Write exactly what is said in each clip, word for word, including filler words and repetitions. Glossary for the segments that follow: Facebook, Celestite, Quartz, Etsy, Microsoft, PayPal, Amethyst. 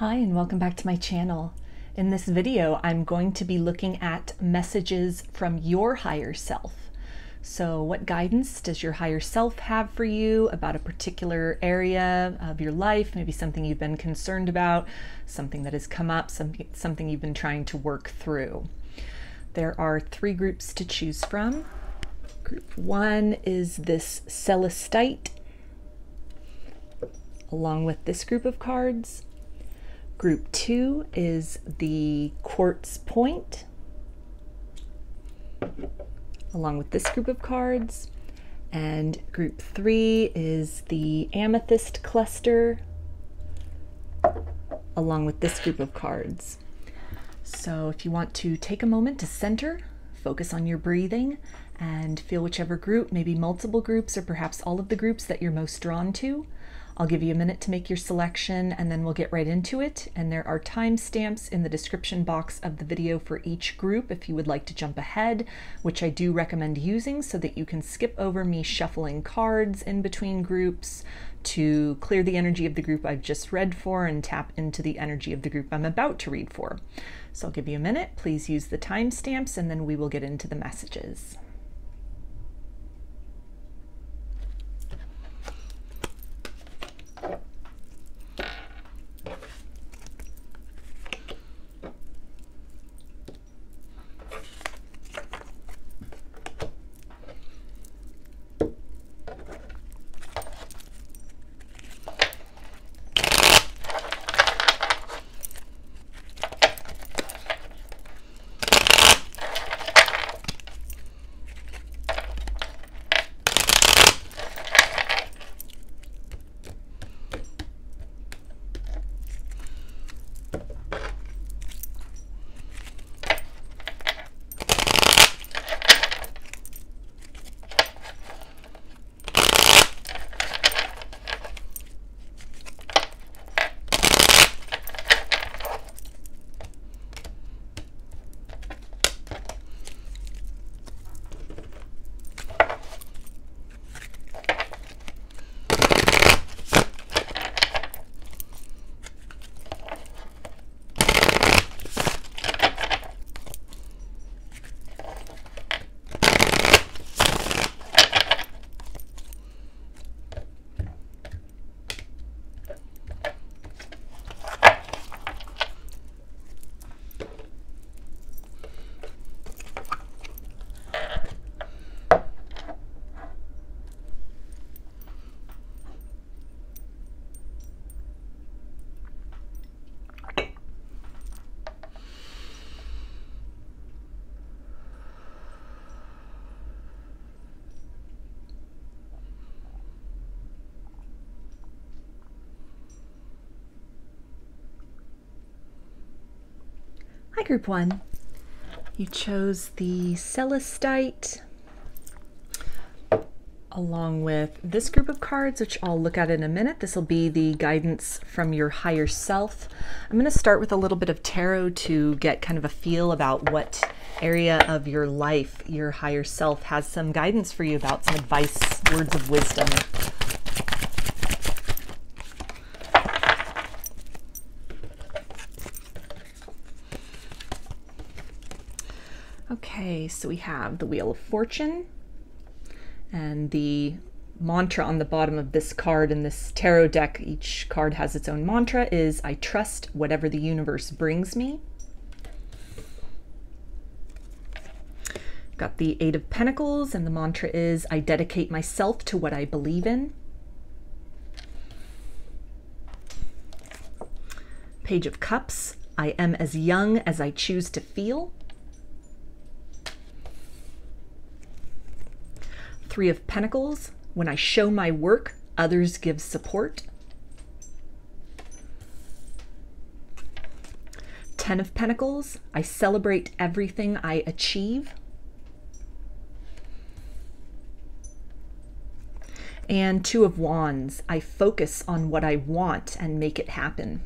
Hi and welcome back to my channel. In this video, I'm going to be looking at messages from your higher self. So what guidance does your higher self have for you about a particular area of your life? Maybe something you've been concerned about, something that has come up, some, something you've been trying to work through. There are three groups to choose from. Group one is this Celestite, along with this group of cards. Group two is the Quartz Point, along with this group of cards. And group three is the Amethyst cluster, along with this group of cards. So if you want to take a moment to center, focus on your breathing, and feel whichever group, maybe multiple groups or perhaps all of the groups that you're most drawn to. I'll give you a minute to make your selection and then we'll get right into it. And there are timestamps in the description box of the video for each group if you would like to jump ahead, which I do recommend using so that you can skip over me shuffling cards in between groups to clear the energy of the group I've just read for and tap into the energy of the group I'm about to read for. So I'll give you a minute, please use the timestamps and then we will get into the messages. Hi, group one. You chose the Celestite along with this group of cards, which I'll look at in a minute. This will be the guidance from your higher self. I'm going to start with a little bit of tarot to get kind of a feel about what area of your life your higher self has some guidance for you about, some advice, words of wisdom. Okay, so we have the Wheel of Fortune, and the mantra on the bottom of this card in this tarot deck, each card has its own mantra, is I trust whatever the universe brings me. Got the Eight of Pentacles, and the mantra is I dedicate myself to what I believe in. Page of Cups, I am as young as I choose to feel. Three of Pentacles, when I show my work, others give support. Ten of Pentacles, I celebrate everything I achieve. And Two of Wands, I focus on what I want and make it happen.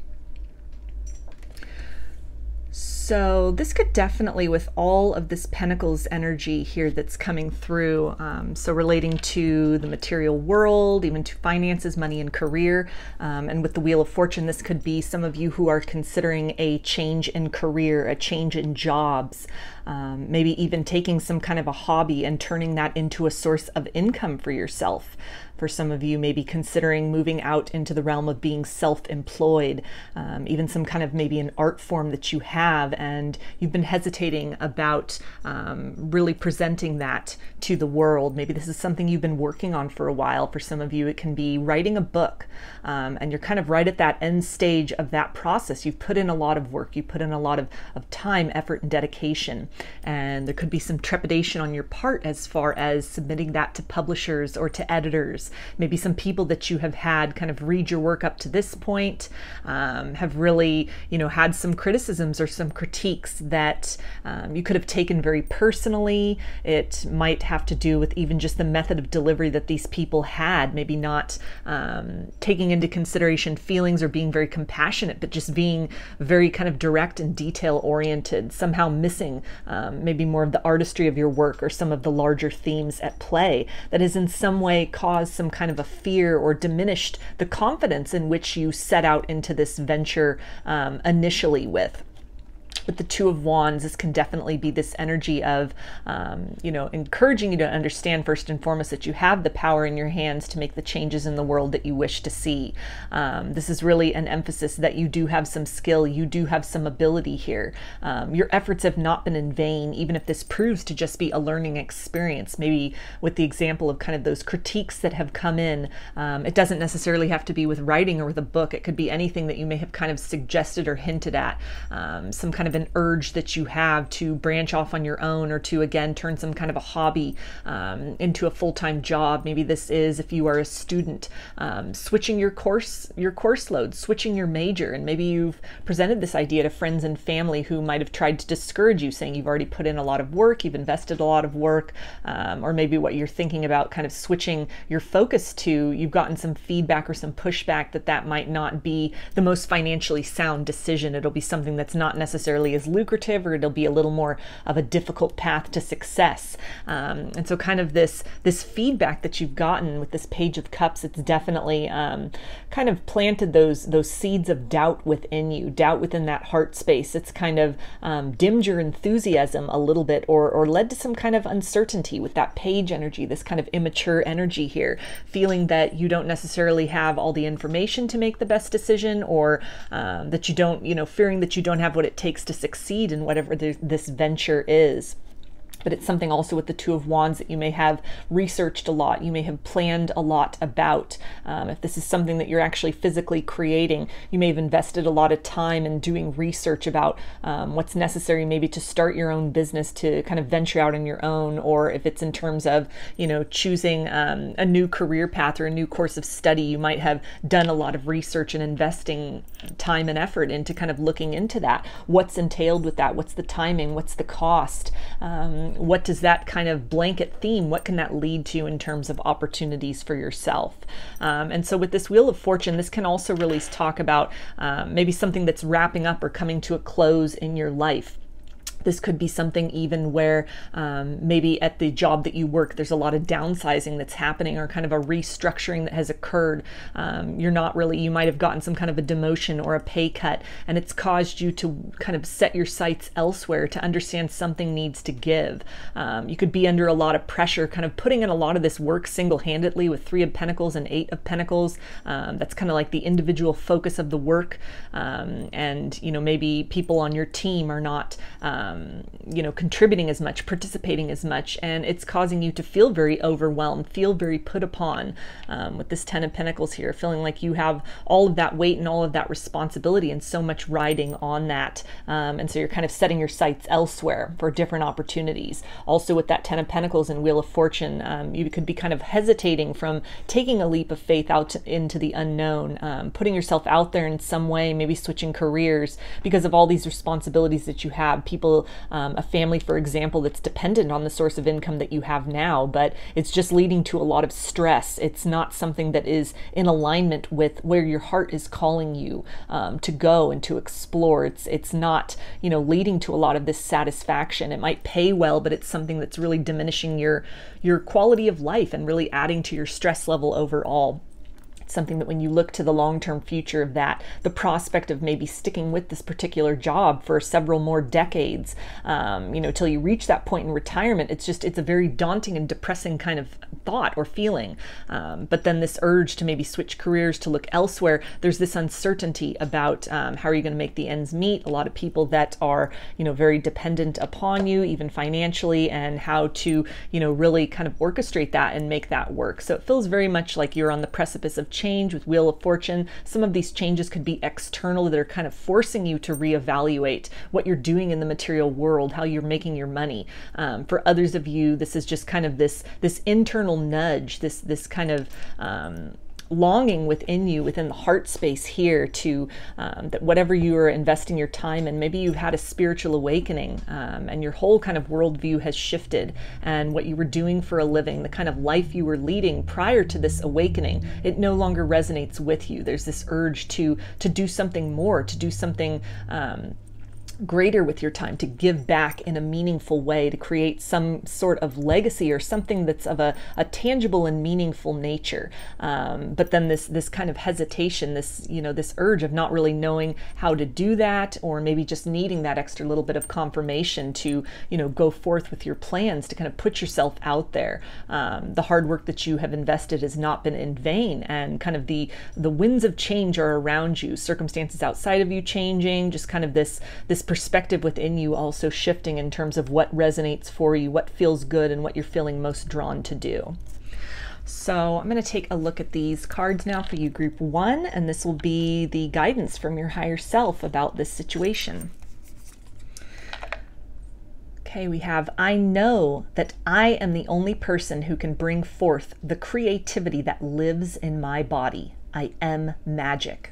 So So this could definitely, with all of this Pentacles energy here that's coming through, um, so relating to the material world, even to finances, money, and career, um, and with the Wheel of Fortune, this could be some of you who are considering a change in career, a change in jobs, um, maybe even taking some kind of a hobby and turning that into a source of income for yourself. For some of you, maybe considering moving out into the realm of being self-employed, um, even some kind of maybe an art form that you have and you've been hesitating about um, really presenting that to the world. Maybe this is something you've been working on for a while. For some of you, it can be writing a book, um, and you're kind of right at that end stage of that process. You've put in a lot of work, you put in a lot of, of time, effort, and dedication, and there could be some trepidation on your part as far as submitting that to publishers or to editors. Maybe some people that you have had kind of read your work up to this point um, have really, you know, had some criticisms or some critiques that um, you could have taken very personally. It might have to do with even just the method of delivery that these people had, maybe not um, taking into consideration feelings or being very compassionate, but just being very kind of direct and detail oriented, somehow missing um, maybe more of the artistry of your work or some of the larger themes at play that is in some way caused some kind of a fear or diminished the confidence in which you set out into this venture um, initially with. With the Two of Wands, this can definitely be this energy of, um, you know, encouraging you to understand first and foremost that you have the power in your hands to make the changes in the world that you wish to see. Um, this is really an emphasis that you do have some skill, you do have some ability here. Um, your efforts have not been in vain, even if this proves to just be a learning experience. Maybe with the example of kind of those critiques that have come in, um, it doesn't necessarily have to be with writing or with a book. It could be anything that you may have kind of suggested or hinted at, um, some kind of an urge that you have to branch off on your own or to again turn some kind of a hobby um, into a full-time job. Maybe this is, if you are a student, um, switching your course your course load, switching your major, and maybe you've presented this idea to friends and family who might have tried to discourage you, saying you've already put in a lot of work, you've invested a lot of work, um, or maybe what you're thinking about kind of switching your focus to, you've gotten some feedback or some pushback that that might not be the most financially sound decision. It'll be something that's not necessarily is lucrative, or it'll be a little more of a difficult path to success. Um, and so kind of this this feedback that you've gotten with this Page of Cups, it's definitely um, kind of planted those those seeds of doubt within you, doubt within that heart space. It's kind of um, dimmed your enthusiasm a little bit, or, or led to some kind of uncertainty with that Page energy, this kind of immature energy here, feeling that you don't necessarily have all the information to make the best decision, or um, that you don't, you know, fearing that you don't have what it takes to succeed in whatever this venture is. But it's something also with the Two of Wands that you may have researched a lot, you may have planned a lot about. Um, if this is something that you're actually physically creating, you may have invested a lot of time in doing research about um, what's necessary maybe to start your own business, to kind of venture out on your own, or if it's in terms of, you know, choosing um, a new career path or a new course of study, you might have done a lot of research and investing time and effort into kind of looking into that. What's entailed with that? What's the timing? What's the cost? Um, What does that kind of blanket theme, what can that lead to in terms of opportunities for yourself? Um, and so with this Wheel of Fortune, this can also really talk about um, maybe something that's wrapping up or coming to a close in your life. This could be something even where um, maybe at the job that you work, there's a lot of downsizing that's happening, or kind of a restructuring that has occurred. Um, you're not really, you might have gotten some kind of a demotion or a pay cut, and it's caused you to kind of set your sights elsewhere, to understand something needs to give. Um, you could be under a lot of pressure, kind of putting in a lot of this work single-handedly with Three of Pentacles and Eight of Pentacles. Um, that's kind of like the individual focus of the work. Um, and, you know, maybe people on your team are not, um, Um, you know, contributing as much, participating as much, and it's causing you to feel very overwhelmed, feel very put upon um, with this Ten of Pentacles here, feeling like you have all of that weight and all of that responsibility and so much riding on that. Um, and so you're kind of setting your sights elsewhere for different opportunities. Also with that Ten of Pentacles and Wheel of Fortune, um, you could be kind of hesitating from taking a leap of faith out into the unknown, um, putting yourself out there in some way, maybe switching careers because of all these responsibilities that you have. People example, um, a family, for example, that's dependent on the source of income that you have now, but it's just leading to a lot of stress. It's not something that is in alignment with where your heart is calling you um, to go and to explore. It's, it's not, you know, leading to a lot of this satisfaction. It might pay well, but it's something that's really diminishing your, your quality of life and really adding to your stress level overall. Something that when you look to the long-term future of that, the prospect of maybe sticking with this particular job for several more decades, um, you know, till you reach that point in retirement, it's just, it's a very daunting and depressing kind of thought or feeling. Um, but then this urge to maybe switch careers, to look elsewhere, there's this uncertainty about um, how are you going to make the ends meet? A lot of people that are, you know, very dependent upon you, even financially, and how to, you know, really kind of orchestrate that and make that work. So it feels very much like you're on the precipice of change with Wheel of Fortune. Some of these changes could be external that are kind of forcing you to reevaluate what you're doing in the material world, how you're making your money. Um, for others of you, this is just kind of this this internal nudge, this this kind of um, longing within you, within the heart space here, to um, that whatever you are investing your time in, maybe you've had a spiritual awakening um, and your whole kind of worldview has shifted, and what you were doing for a living, the kind of life you were leading prior to this awakening, it no longer resonates with you. There's this urge to to do something more, to do something um, greater with your time, to give back in a meaningful way, to create some sort of legacy or something that's of a, a tangible and meaningful nature. Um, but then this this kind of hesitation, this, you know, this urge of not really knowing how to do that, or maybe just needing that extra little bit of confirmation to, you know, go forth with your plans, to kind of put yourself out there. Um, the hard work that you have invested has not been in vain, and kind of the the winds of change are around you, circumstances outside of you changing, just kind of this this perspective within you also shifting in terms of what resonates for you, what feels good, and what you're feeling most drawn to do. So I'm going to take a look at these cards now for you, group one, and this will be the guidance from your higher self about this situation. Okay, we have, I know that I am the only person who can bring forth the creativity that lives in my body. I am magic.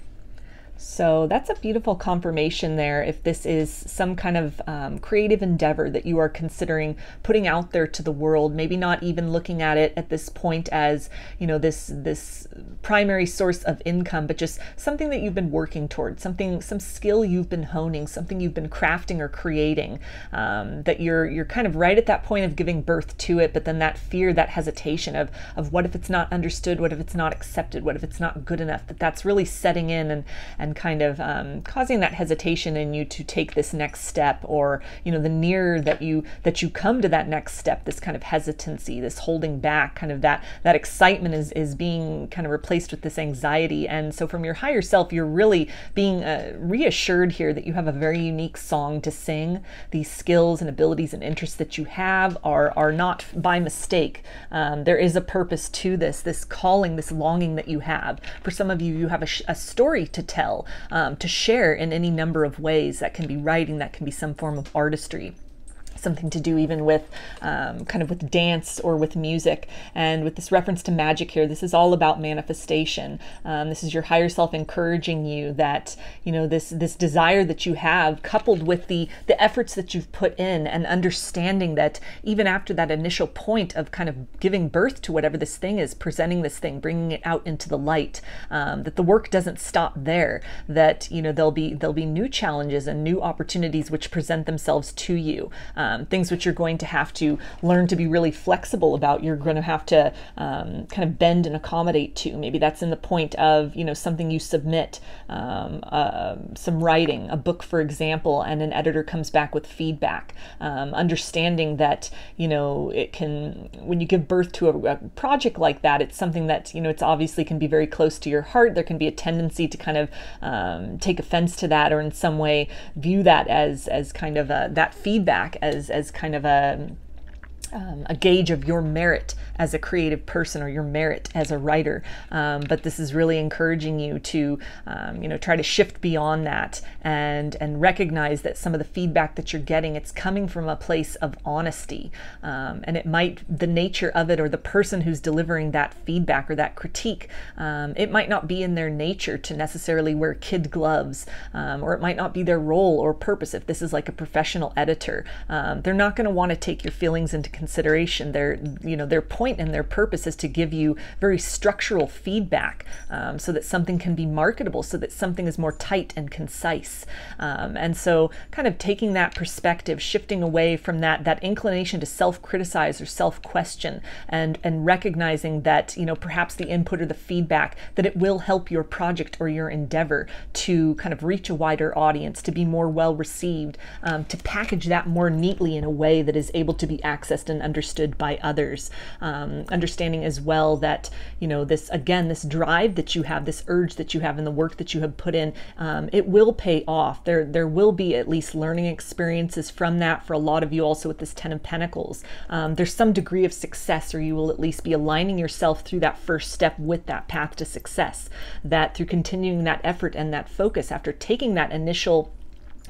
So that's a beautiful confirmation there. If this is some kind of um, creative endeavor that you are considering putting out there to the world, maybe not even looking at it at this point as, you know, this this primary source of income, but just something that you've been working towards, something, some skill you've been honing, something you've been crafting or creating, um, that you're you're kind of right at that point of giving birth to it, but then that fear, that hesitation of of what if it's not understood, what if it's not accepted, what if it's not good enough, that that's really setting in and and kind of um, causing that hesitation in you to take this next step, or, you know, the nearer that you that you come to that next step, this kind of hesitancy, this holding back, kind of that that excitement is, is being kind of replaced with this anxiety. And so from your higher self, you're really being uh, reassured here that you have a very unique song to sing. These skills and abilities and interests that you have are, are not by mistake. Um, there is a purpose to this, this calling, this longing that you have. For some of you, you have a, a story to tell, Um, to share in any number of ways. That can be writing, that can be some form of artistry, something to do even with um, kind of with dance or with music. And with this reference to magic here, this is all about manifestation. Um, this is your higher self encouraging you that, you know, this this desire that you have, coupled with the the efforts that you've put in, and understanding that even after that initial point of kind of giving birth to whatever this thing is, presenting this thing, bringing it out into the light, um, that the work doesn't stop there, that, you know, there'll be there'll be new challenges and new opportunities which present themselves to you. Um, Um, things which you're going to have to learn to be really flexible about. You're going to have to um, kind of bend and accommodate to. Maybe that's in the point of, you know, something you submit, um, uh, some writing, a book, for example, and an editor comes back with feedback. Um, understanding that, you know, it can, when you give birth to a, a project like that, it's something that, you know, it's obviously can be very close to your heart. There can be a tendency to kind of um, take offense to that, or in some way view that as, as kind of a, that feedback as As, as kind of a um, a gauge of your merit as a creative person or your merit as a writer. Um, but this is really encouraging you to, um, you know, try to shift beyond that and, and recognize that some of the feedback that you're getting, it's coming from a place of honesty. Um, and it might, the nature of it or the person who's delivering that feedback or that critique, um, it might not be in their nature to necessarily wear kid gloves, um, or it might not be their role or purpose. If this is like a professional editor, um, they're not going to want to take your feelings into consideration. Their, you know, their point and their purpose is to give you very structural feedback, um, so that something can be marketable, so that something is more tight and concise. Um, and so kind of taking that perspective, shifting away from that, that inclination to self-criticize or self-question, and, and recognizing that, you know, perhaps the input or the feedback, that it will help your project or your endeavor to kind of reach a wider audience, to be more well received, um, to package that more neatly in a way that is able to be accessed and understood by others. Um, understanding as well that, you know, this, again, this drive that you have, this urge that you have in the work that you have put in, um, it will pay off. There, there will be at least learning experiences from that for a lot of you also with this Ten of Pentacles. Um, there's some degree of success, or you will at least be aligning yourself through that first step with that path to success, that through continuing that effort and that focus after taking that initial,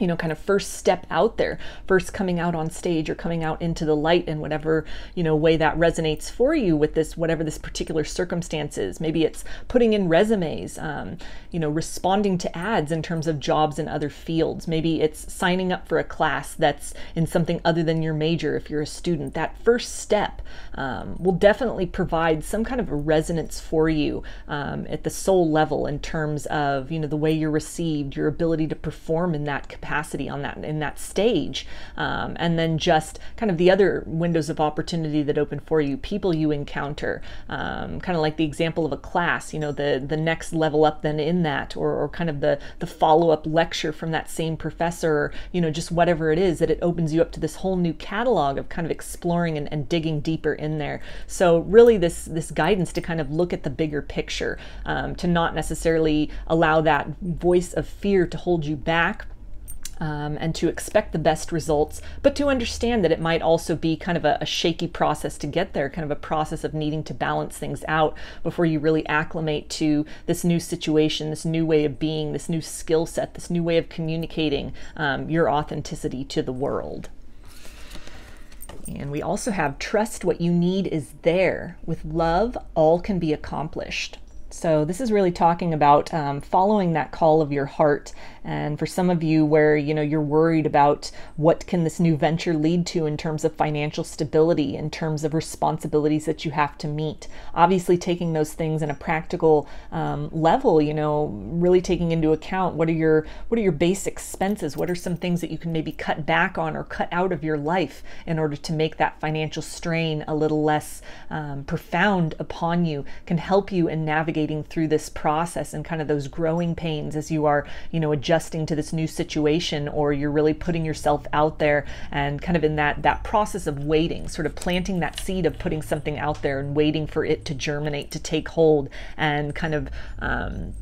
you know, kind of first step out there, first coming out on stage or coming out into the light in whatever, you know, way that resonates for you with this, whatever this particular circumstance is. Maybe it's putting in resumes, um, you know, responding to ads in terms of jobs in other fields. Maybe it's signing up for a class that's in something other than your major if you're a student. That first step um, will definitely provide some kind of a resonance for you um, at the soul level in terms of, you know, the way you're received, your ability to perform in that capacity. capacity on that, in that stage. Um, and then just kind of the other windows of opportunity that open for you, people you encounter, um, kind of like the example of a class, you know, the, the next level up then in that, or, or kind of the, the follow-up lecture from that same professor, or, you know, just whatever it is, that it opens you up to this whole new catalog of kind of exploring and, and digging deeper in there. So really this, this guidance to kind of look at the bigger picture, um, to not necessarily allow that voice of fear to hold you back, Um, and to expect the best results, but to understand that it might also be kind of a, a shaky process to get there, kind of a process of needing to balance things out before you really acclimate to this new situation, this new way of being, this new skill set, this new way of communicating um, your authenticity to the world. And we also have trust what you need is there. With love, all can be accomplished. So this is really talking about um, following that call of your heart. And for some of you where, you know, you're worried about what can this new venture lead to in terms of financial stability, in terms of responsibilities that you have to meet. Obviously taking those things in a practical um, level, you know, really taking into account what are your, what are your base expenses? What are some things that you can maybe cut back on or cut out of your life in order to make that financial strain a little less um, profound upon you, can help you in navigating through this process and kind of those growing pains as you are, you know, adjusting to this new situation, or you're really putting yourself out there and kind of in that, that process of waiting, sort of planting that seed of putting something out there and waiting for it to germinate, to take hold and kind of, um,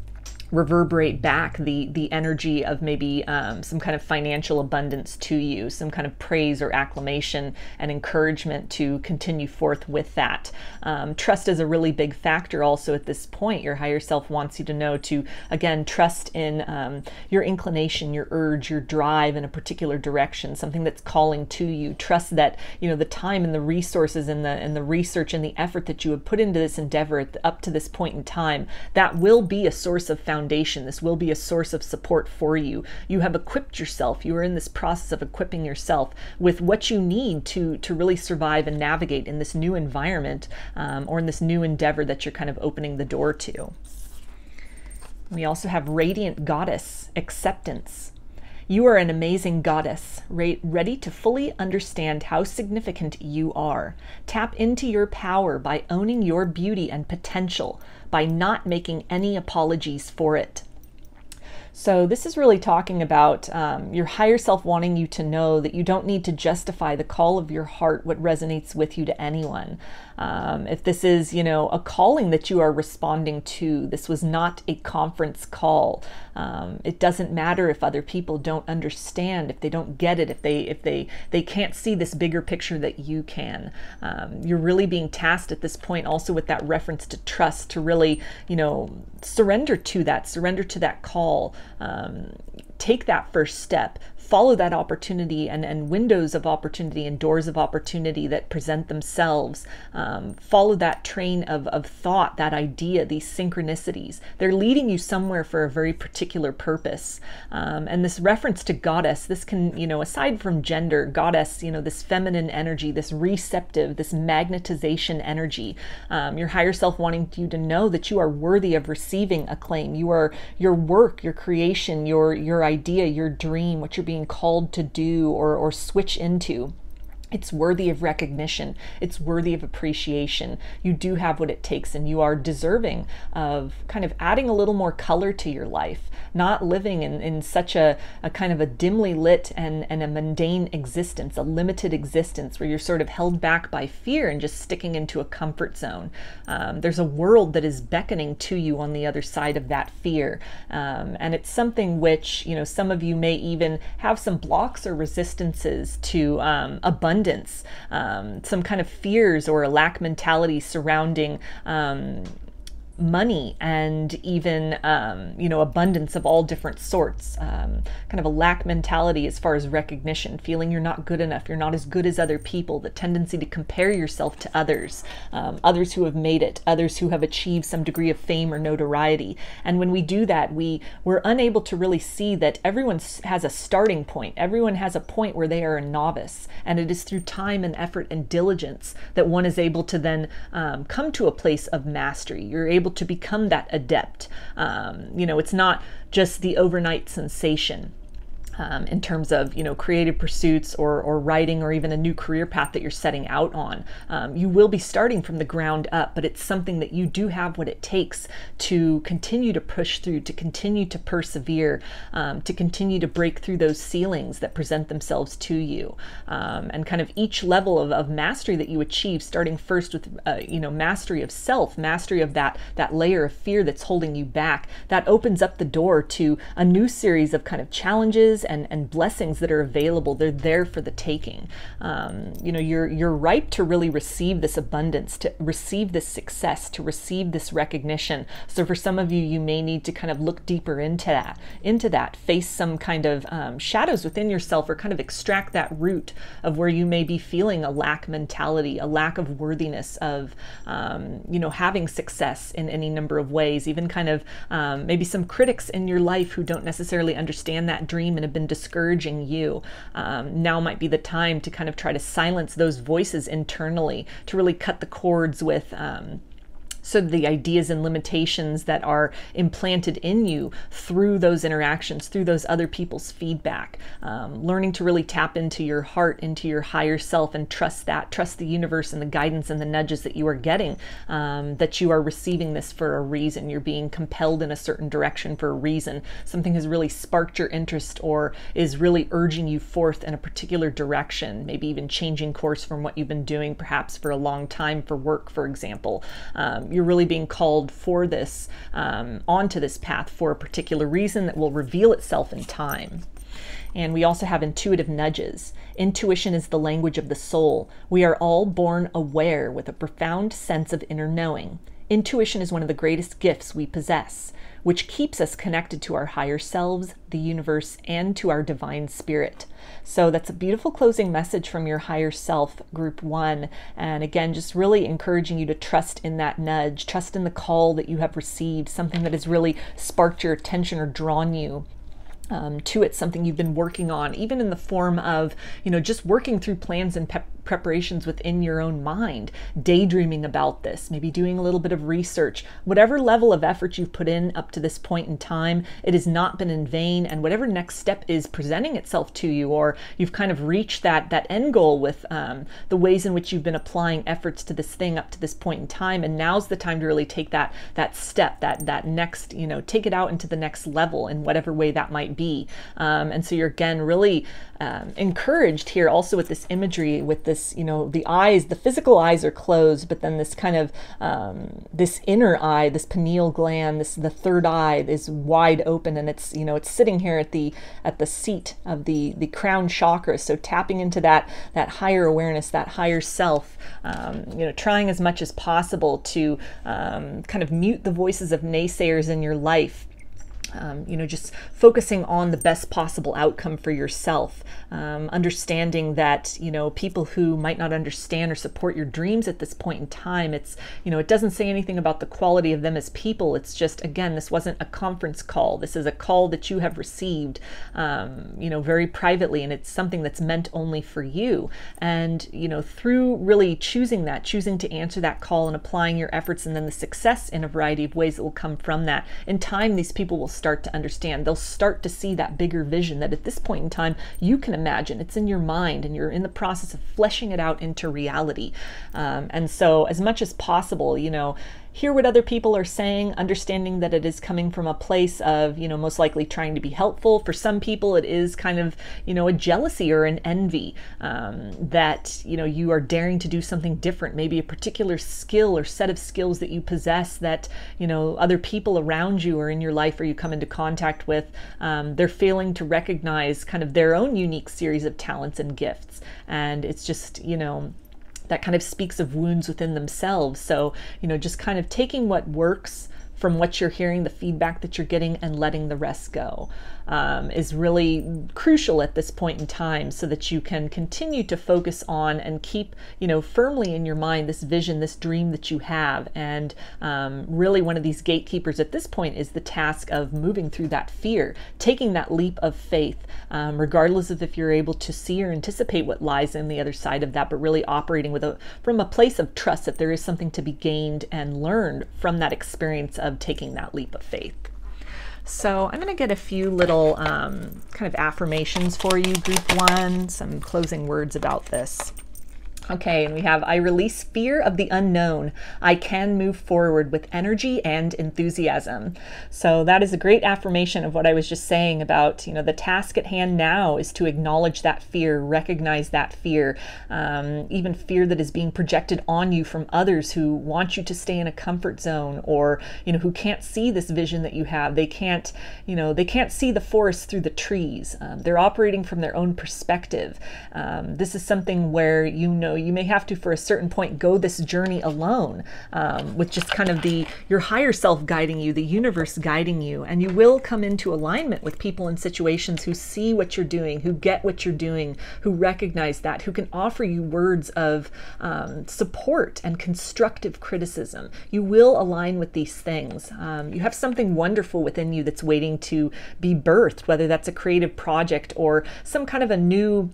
reverberate back the the energy of maybe um, some kind of financial abundance to you, some kind of praise or acclamation and encouragement to continue forth with that. Um, trust is a really big factor also at this point. Your higher self wants you to know to, again, trust in um, your inclination, your urge, your drive in a particular direction, something that's calling to you. Trust that, you know, the time and the resources and the, and the research and the effort that you have put into this endeavor at the, up to this point in time, that will be a source of foundation. Foundation. This will be a source of support for you. You have equipped yourself. You are in this process of equipping yourself with what you need to, to really survive and navigate in this new environment, um, or in this new endeavor that you're kind of opening the door to. We also have Radiant Goddess, Acceptance. You are an amazing goddess, ready to fully understand how significant you are. Tap into your power by owning your beauty and potential, by not making any apologies for it. So this is really talking about um, your higher self wanting you to know that you don't need to justify the call of your heart, what resonates with you to anyone. Um, if this is, you know, a calling that you are responding to, this was not a conference call. Um, it doesn't matter if other people don't understand, if they don't get it, if they, if they, they can't see this bigger picture that you can. Um, you're really being tasked at this point also with that reference to trust, to really, you know, surrender to that, surrender to that call. Um, take that first step, follow that opportunity and, and windows of opportunity and doors of opportunity that present themselves. Um, follow that train of, of thought, that idea, these synchronicities. They're leading you somewhere for a very particular purpose. Um, and this reference to goddess, this can, you know, aside from gender, goddess, you know, this feminine energy, this receptive, this magnetization energy, um, your higher self wanting you to know that you are worthy of receiving acclaim. You are, your work, your creation, your, your idea, your dream, what you're being called to do or, or switch into. It's worthy of recognition. It's worthy of appreciation. You do have what it takes and you are deserving of kind of adding a little more color to your life, not living in, in such a, a kind of a dimly lit and, and a mundane existence, a limited existence where you're sort of held back by fear and just sticking into a comfort zone. Um, there's a world that is beckoning to you on the other side of that fear. Um, and it's something which, you know, some of you may even have some blocks or resistances to um, abundance. Abundance, um, some kind of fears or a lack mentality surrounding um, money and even, um, you know, abundance of all different sorts, um, kind of a lack mentality as far as recognition, feeling you're not good enough, you're not as good as other people, the tendency to compare yourself to others, um, others who have made it, others who have achieved some degree of fame or notoriety. And when we do that, we, we're unable to really see that everyone has a starting point. Everyone has a point where they are a novice. And it is through time and effort and diligence that one is able to then um, come to a place of mastery. You're able to become that adept. Um, you know, it's not just the overnight sensation. Um, in terms of, you know, creative pursuits or, or writing or even a new career path that you're setting out on. Um, you will be starting from the ground up, but it's something that you do have what it takes to continue to push through, to continue to persevere, um, to continue to break through those ceilings that present themselves to you. Um, and kind of each level of, of mastery that you achieve, starting first with, uh, you know, mastery of self, mastery of that, that layer of fear that's holding you back, that opens up the door to a new series of kind of challenges And, and blessings that are available. They're there for the taking. Um, you know, you're, you're ripe to really receive this abundance, to receive this success, to receive this recognition. So for some of you, you may need to kind of look deeper into that, into that, face some kind of um, shadows within yourself or kind of extract that root of where you may be feeling a lack mentality, a lack of worthiness of, um, you know, having success in any number of ways, even kind of um, maybe some critics in your life who don't necessarily understand that dream and have been discouraging you. Um, now might be the time to kind of try to silence those voices internally, to really cut the cords with um, so the ideas and limitations that are implanted in you through those interactions, through those other people's feedback, um, learning to really tap into your heart, into your higher self and trust that, trust the universe and the guidance and the nudges that you are getting, um, that you are receiving this for a reason. You're being compelled in a certain direction for a reason. Something has really sparked your interest or is really urging you forth in a particular direction, maybe even changing course from what you've been doing perhaps for a long time for work, for example. Um, You're really being called for this, um, onto this path for a particular reason that will reveal itself in time. And we also have intuitive nudges. Intuition is the language of the soul. We are all born aware with a profound sense of inner knowing. Intuition is one of the greatest gifts we possess, which keeps us connected to our higher selves, the universe, and to our divine spirit. So that's a beautiful closing message from your higher self, group one. And again, just really encouraging you to trust in that nudge, trust in the call that you have received, something that has really sparked your attention or drawn you Um, to it, something you've been working on, even in the form of, you know, just working through plans and preparations within your own mind, daydreaming about this, maybe doing a little bit of research. Whatever level of effort you've put in up to this point in time, it has not been in vain, and whatever next step is presenting itself to you, or you've kind of reached that, that end goal with um, the ways in which you've been applying efforts to this thing up to this point in time, and now's the time to really take that, that step, that, that next, you know, take it out into the next level in whatever way that might be. Um, and so you're again really um, encouraged here also with this imagery, with this, you know, the eyes, the physical eyes are closed, but then this kind of, um, this inner eye, this pineal gland, this, the third eye is wide open, and it's, you know, it's sitting here at the, at the seat of the, the crown chakra. So tapping into that, that higher awareness, that higher self, um, you know, trying as much as possible to um, kind of mute the voices of naysayers in your life. Um, you know, just focusing on the best possible outcome for yourself, um, understanding that, you know, people who might not understand or support your dreams at this point in time, it's, you know, it doesn't say anything about the quality of them as people. It's just, again, this wasn't a conference call. This is a call that you have received, um, you know, very privately, and it's something that's meant only for you. And, you know, through really choosing that, choosing to answer that call and applying your efforts, and then the success in a variety of ways that will come from that, in time, these people will start to understand. They'll start to see that bigger vision that at this point in time you can imagine. It's in your mind, and you're in the process of fleshing it out into reality. Um, and so as much as possible, you know, hear what other people are saying, understanding that it is coming from a place of, you know, most likely trying to be helpful. For some people, it is kind of, you know, a jealousy or an envy um, that, you know, you are daring to do something different, maybe a particular skill or set of skills that you possess that, you know, other people around you or in your life or you come into contact with, um, they're failing to recognize kind of their own unique series of talents and gifts. And it's just, you know, that kind of speaks of wounds within themselves. So, you know, just kind of taking what works from what you're hearing, the feedback that you're getting, and letting the rest go um, is really crucial at this point in time, so that you can continue to focus on and keep, you know, firmly in your mind this vision, this dream that you have. And um, really one of these gatekeepers at this point is the task of moving through that fear, taking that leap of faith, um, regardless of if you're able to see or anticipate what lies in the other side of that, but really operating with a, from a place of trust that there is something to be gained and learned from that experience of taking that leap of faith. So I'm going to get a few little um, kind of affirmations for you, group one, some closing words about this. Okay, and we have, I release fear of the unknown. I can move forward with energy and enthusiasm. So that is a great affirmation of what I was just saying about, you know, the task at hand now is to acknowledge that fear, recognize that fear, um, even fear that is being projected on you from others who want you to stay in a comfort zone, or, you know, who can't see this vision that you have. They can't, you know, they can't see the forest through the trees. Um, they're operating from their own perspective. Um, this is something where, you know, you may have to, for a certain point, go this journey alone, um, with just kind of the your higher self guiding you, the universe guiding you, and you will come into alignment with people in situations who see what you're doing, who get what you're doing, who recognize that, who can offer you words of um, support and constructive criticism. You will align with these things. Um, you have something wonderful within you that's waiting to be birthed, whether that's a creative project or some kind of a new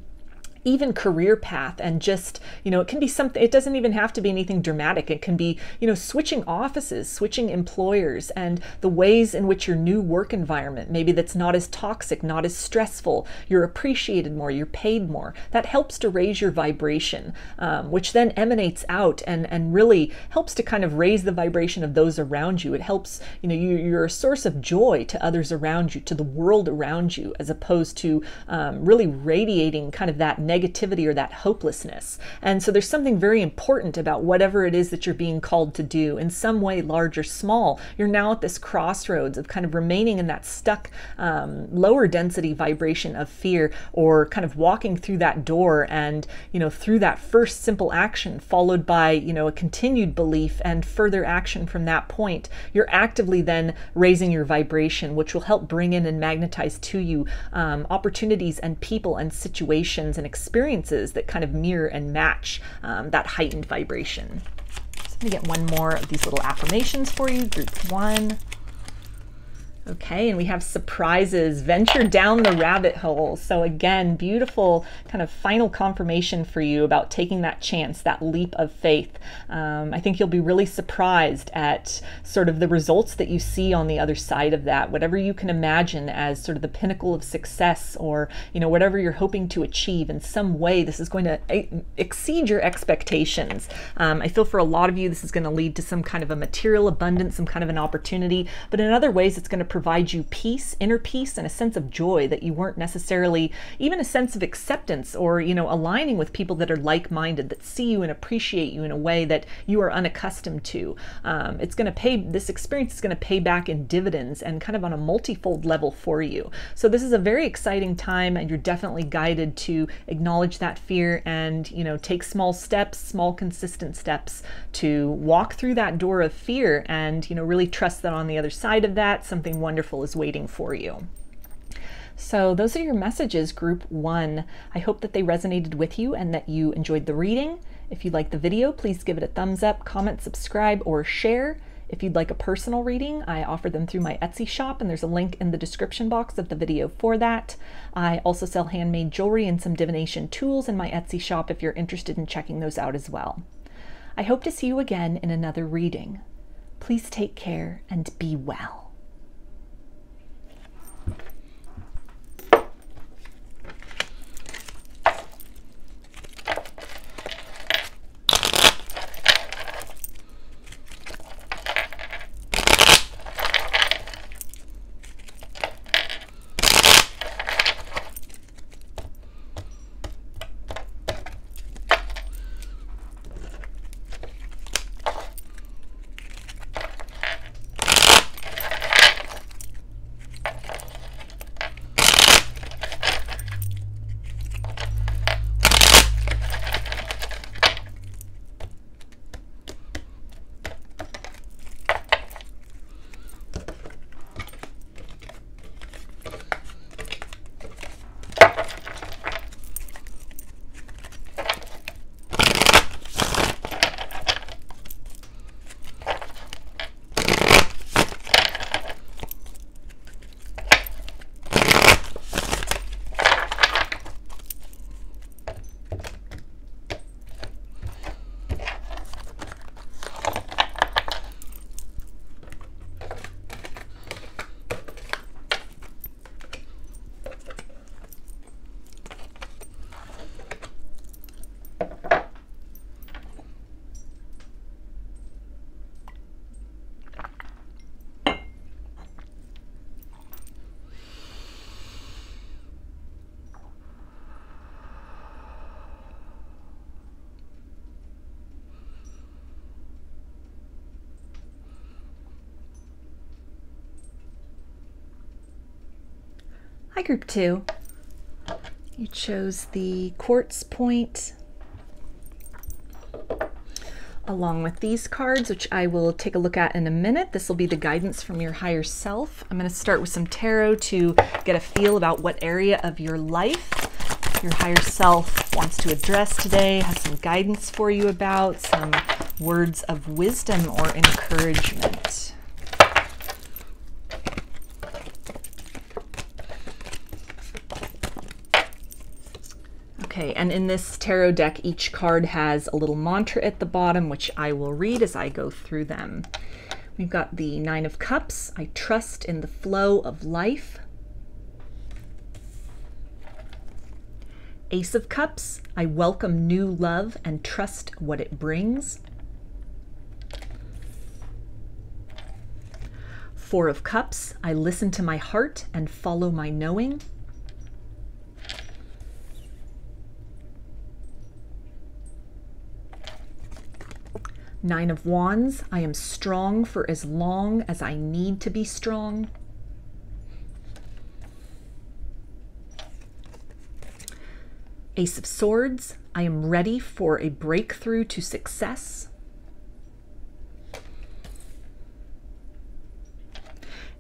even career path. And just, you know, it can be something, it doesn't even have to be anything dramatic. It can be, you know, switching offices, switching employers, and the ways in which your new work environment, maybe that's not as toxic, not as stressful, you're appreciated more, you're paid more. That helps to raise your vibration, um, which then emanates out and, and really helps to kind of raise the vibration of those around you. It helps, you know, you, you're a source of joy to others around you, to the world around you, as opposed to um, really radiating kind of that negative negativity or that hopelessness. And so there's something very important about whatever it is that you're being called to do in some way, large or small. You're now at this crossroads of kind of remaining in that stuck um, lower density vibration of fear, or kind of walking through that door and, you know, through that first simple action followed by, you know, a continued belief and further action from that point. You're actively then raising your vibration, which will help bring in and magnetize to you um, opportunities and people and situations and experiences experiences that kind of mirror and match um, that heightened vibration. So I'm going to get one more of these little affirmations for you, group one. Okay, and we have surprises, venture down the rabbit hole. So again, beautiful kind of final confirmation for you about taking that chance, that leap of faith. Um, I think you'll be really surprised at sort of the results that you see on the other side of that, whatever you can imagine as sort of the pinnacle of success, or, you know, whatever you're hoping to achieve in some way, this is going to exceed your expectations. Um, I feel for a lot of you, this is going to lead to some kind of a material abundance, some kind of an opportunity, but in other ways, it's going to provide you peace, inner peace, and a sense of joy that you weren't necessarily, even a sense of acceptance, or, you know, aligning with people that are like-minded, that see you and appreciate you in a way that you are unaccustomed to. Um, it's going to pay, this experience is going to pay back in dividends and kind of on a multifold level for you. So this is a very exciting time, and you're definitely guided to acknowledge that fear and, you know, take small steps, small consistent steps to walk through that door of fear and, you know, really trust that on the other side of that, something wonderful is waiting for you. So those are your messages, group one. I hope that they resonated with you and that you enjoyed the reading. If you liked the video, please give it a thumbs up, comment, subscribe, or share. If you'd like a personal reading, I offer them through my Etsy shop, and there's a link in the description box of the video for that. I also sell handmade jewelry and some divination tools in my Etsy shop if you're interested in checking those out as well. I hope to see you again in another reading. Please take care and be well. Hi, group two. You chose the quartz point along with these cards, which I will take a look at in a minute. This will be the guidance from your higher self. I'm going to start with some tarot to get a feel about what area of your life your higher self wants to address today, has some guidance for you about, some words of wisdom or encouragement. Okay, and in this tarot deck, each card has a little mantra at the bottom, which I will read as I go through them. We've got the Nine of Cups. I trust in the flow of life. Ace of Cups. I welcome new love and trust what it brings. Four of Cups. I listen to my heart and follow my knowing. Nine of Wands, I am strong for as long as I need to be strong. Ace of Swords, I am ready for a breakthrough to success.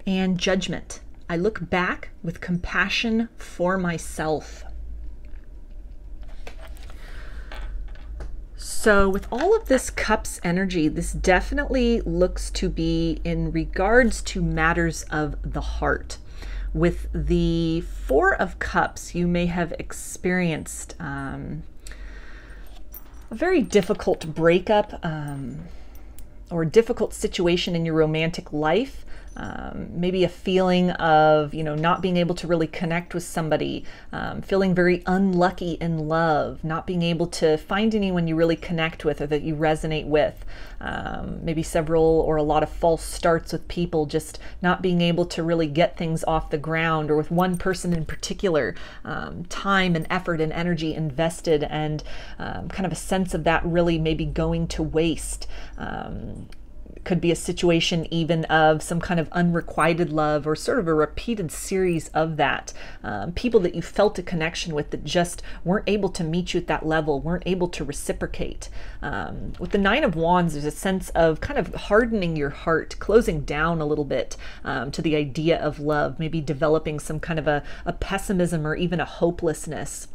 And Judgment, I look back with compassion for myself. So with all of this cups energy, this definitely looks to be in regards to matters of the heart. With the Four of Cups, you may have experienced um, a very difficult breakup um, or difficult situation in your romantic life. Um, maybe a feeling of, you know, not being able to really connect with somebody, um, feeling very unlucky in love, not being able to find anyone you really connect with or that you resonate with. Um, maybe several or a lot of false starts with people, just not being able to really get things off the ground, or with one person in particular, um, time and effort and energy invested, and um, kind of a sense of that really maybe going to waste. Um, could be a situation even of some kind of unrequited love, or sort of a repeated series of that. Um, people that you felt a connection with that just weren't able to meet you at that level, weren't able to reciprocate. Um, with the Nine of Wands, there's a sense of kind of hardening your heart, closing down a little bit um, to the idea of love, maybe developing some kind of a, a pessimism or even a hopelessness.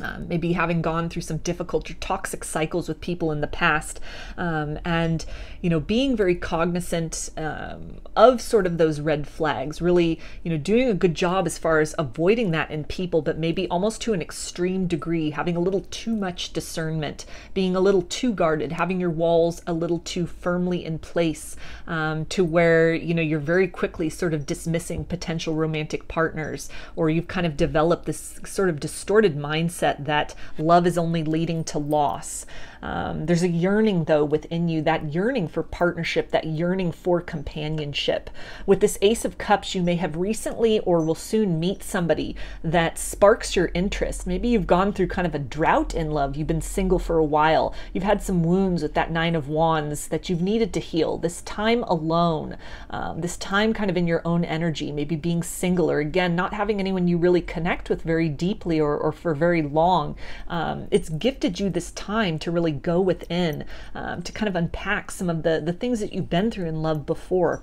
Um, maybe having gone through some difficult or toxic cycles with people in the past, um, and, you know, being very cognizant um, of sort of those red flags, really, you know, doing a good job as far as avoiding that in people, but maybe almost to an extreme degree, having a little too much discernment, being a little too guarded, having your walls a little too firmly in place, um, to where, you know, you're very quickly sort of dismissing potential romantic partners, or you've kind of developed this sort of distorted mindset that love is only leading to loss. Um, there's a yearning, though, within you, that yearning for partnership, that yearning for companionship. With this Ace of Cups, you may have recently or will soon meet somebody that sparks your interest. Maybe you've gone through kind of a drought in love. You've been single for a while. You've had some wounds with that Nine of Wands that you've needed to heal. This time alone, um, this time kind of in your own energy, maybe being single, or again, not having anyone you really connect with very deeply or, or for very long. Um, it's gifted you this time to really go within, um, to kind of unpack some of the, the things that you've been through in love before,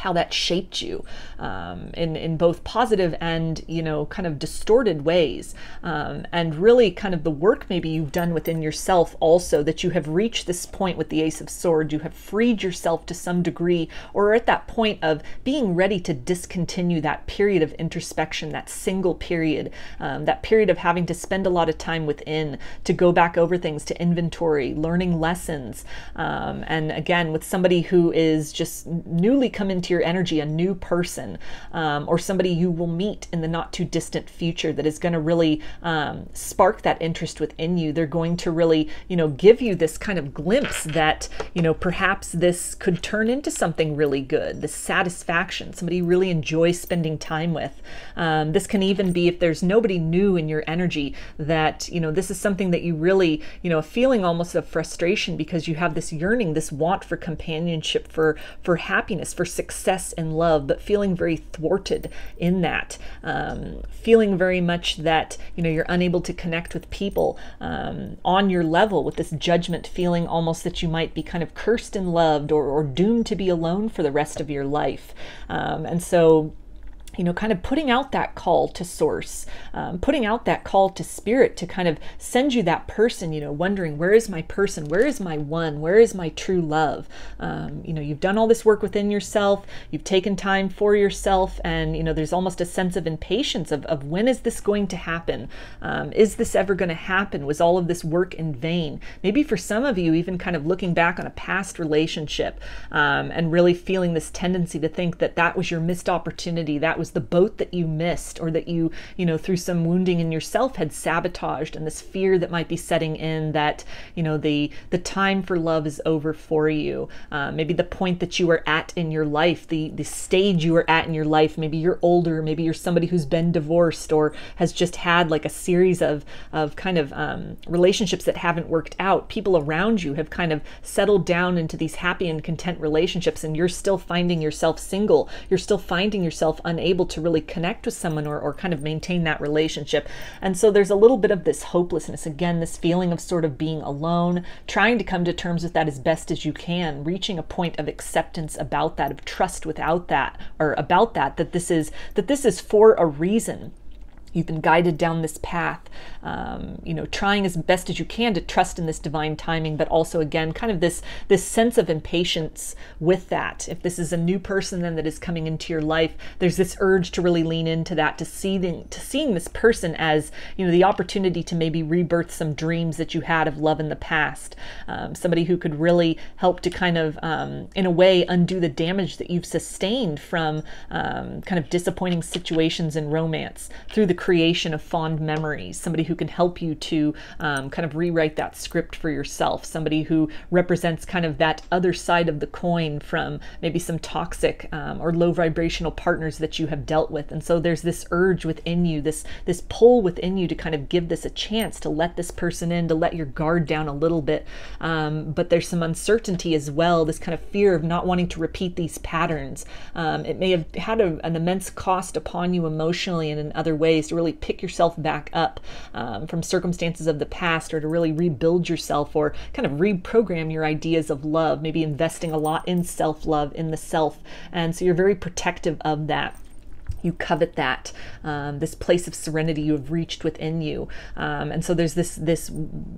how that shaped you um, in, in both positive and, you know, kind of distorted ways. Um, and really kind of the work maybe you've done within yourself also, that you have reached this point with the Ace of Swords, you have freed yourself to some degree, or at that point of being ready to discontinue that period of introspection, that single period, um, that period of having to spend a lot of time within, to go back over things, to inventory, learning lessons. Um, and again, with somebody who is just newly come into your energy, a new person, um, or somebody you will meet in the not too distant future that is going to really um, spark that interest within you. They're going to really, you know, give you this kind of glimpse that, you know, perhaps this could turn into something really good, this satisfaction, somebody you really enjoy spending time with. Um, this can even be, if there's nobody new in your energy, that, you know, this is something that you really, you know, feeling almost of frustration, because you have this yearning, this want for companionship, for, for happiness, for success, success in love, but feeling very thwarted in that, um, feeling very much that, you know, you're unable to connect with people um, on your level, with this judgment, feeling almost that you might be kind of cursed and loved, or, or doomed to be alone for the rest of your life. Um, and so, you know, kind of putting out that call to source, um, putting out that call to spirit to kind of send you that person, you know, wondering, where is my person? Where is my one? Where is my true love? Um, you know, you've done all this work within yourself. You've taken time for yourself. And, you know, there's almost a sense of impatience of, of when is this going to happen? Um, is this ever going to happen? Was all of this work in vain? Maybe for some of you, even kind of looking back on a past relationship um, and really feeling this tendency to think that that was your missed opportunity. That was the boat that you missed, or that you, you know, through some wounding in yourself had sabotaged, and this fear that might be setting in that, you know, the, the time for love is over for you. Uh, maybe the point that you were at in your life, the, the stage you were at in your life, maybe you're older, maybe you're somebody who's been divorced or has just had like a series of, of kind of um, relationships that haven't worked out. People around you have kind of settled down into these happy and content relationships, and you're still finding yourself single. You're still finding yourself unable to really connect with someone, or, or kind of maintain that relationship. And so there's a little bit of this hopelessness, again, this feeling of sort of being alone, trying to come to terms with that as best as you can, reaching a point of acceptance about that, of trust without that, or about that, that this is, that this is for a reason. You've been guided down this path, um, you know, trying as best as you can to trust in this divine timing, but also, again, kind of this, this sense of impatience with that. If this is a new person then that is coming into your life, there's this urge to really lean into that, to see the, to seeing this person as, you know, the opportunity to maybe rebirth some dreams that you had of love in the past. Um, somebody who could really help to kind of, um, in a way, undo the damage that you've sustained from um, kind of disappointing situations in romance through the creation of fond memories. Somebody who can help you to um, kind of rewrite that script for yourself. Somebody who represents kind of that other side of the coin from maybe some toxic um, or low vibrational partners that you have dealt with. And so there's this urge within you, this, this pull within you to kind of give this a chance, to let this person in, to let your guard down a little bit. Um, but there's some uncertainty as well, this kind of fear of not wanting to repeat these patterns. Um, it may have had a, an immense cost upon you emotionally and in other ways to really pick yourself back up um, from circumstances of the past, or to really rebuild yourself or kind of reprogram your ideas of love, maybe investing a lot in self-love, in the self. And so you're very protective of that. You covet that, um, this place of serenity you have reached within you. Um, and so there's this, this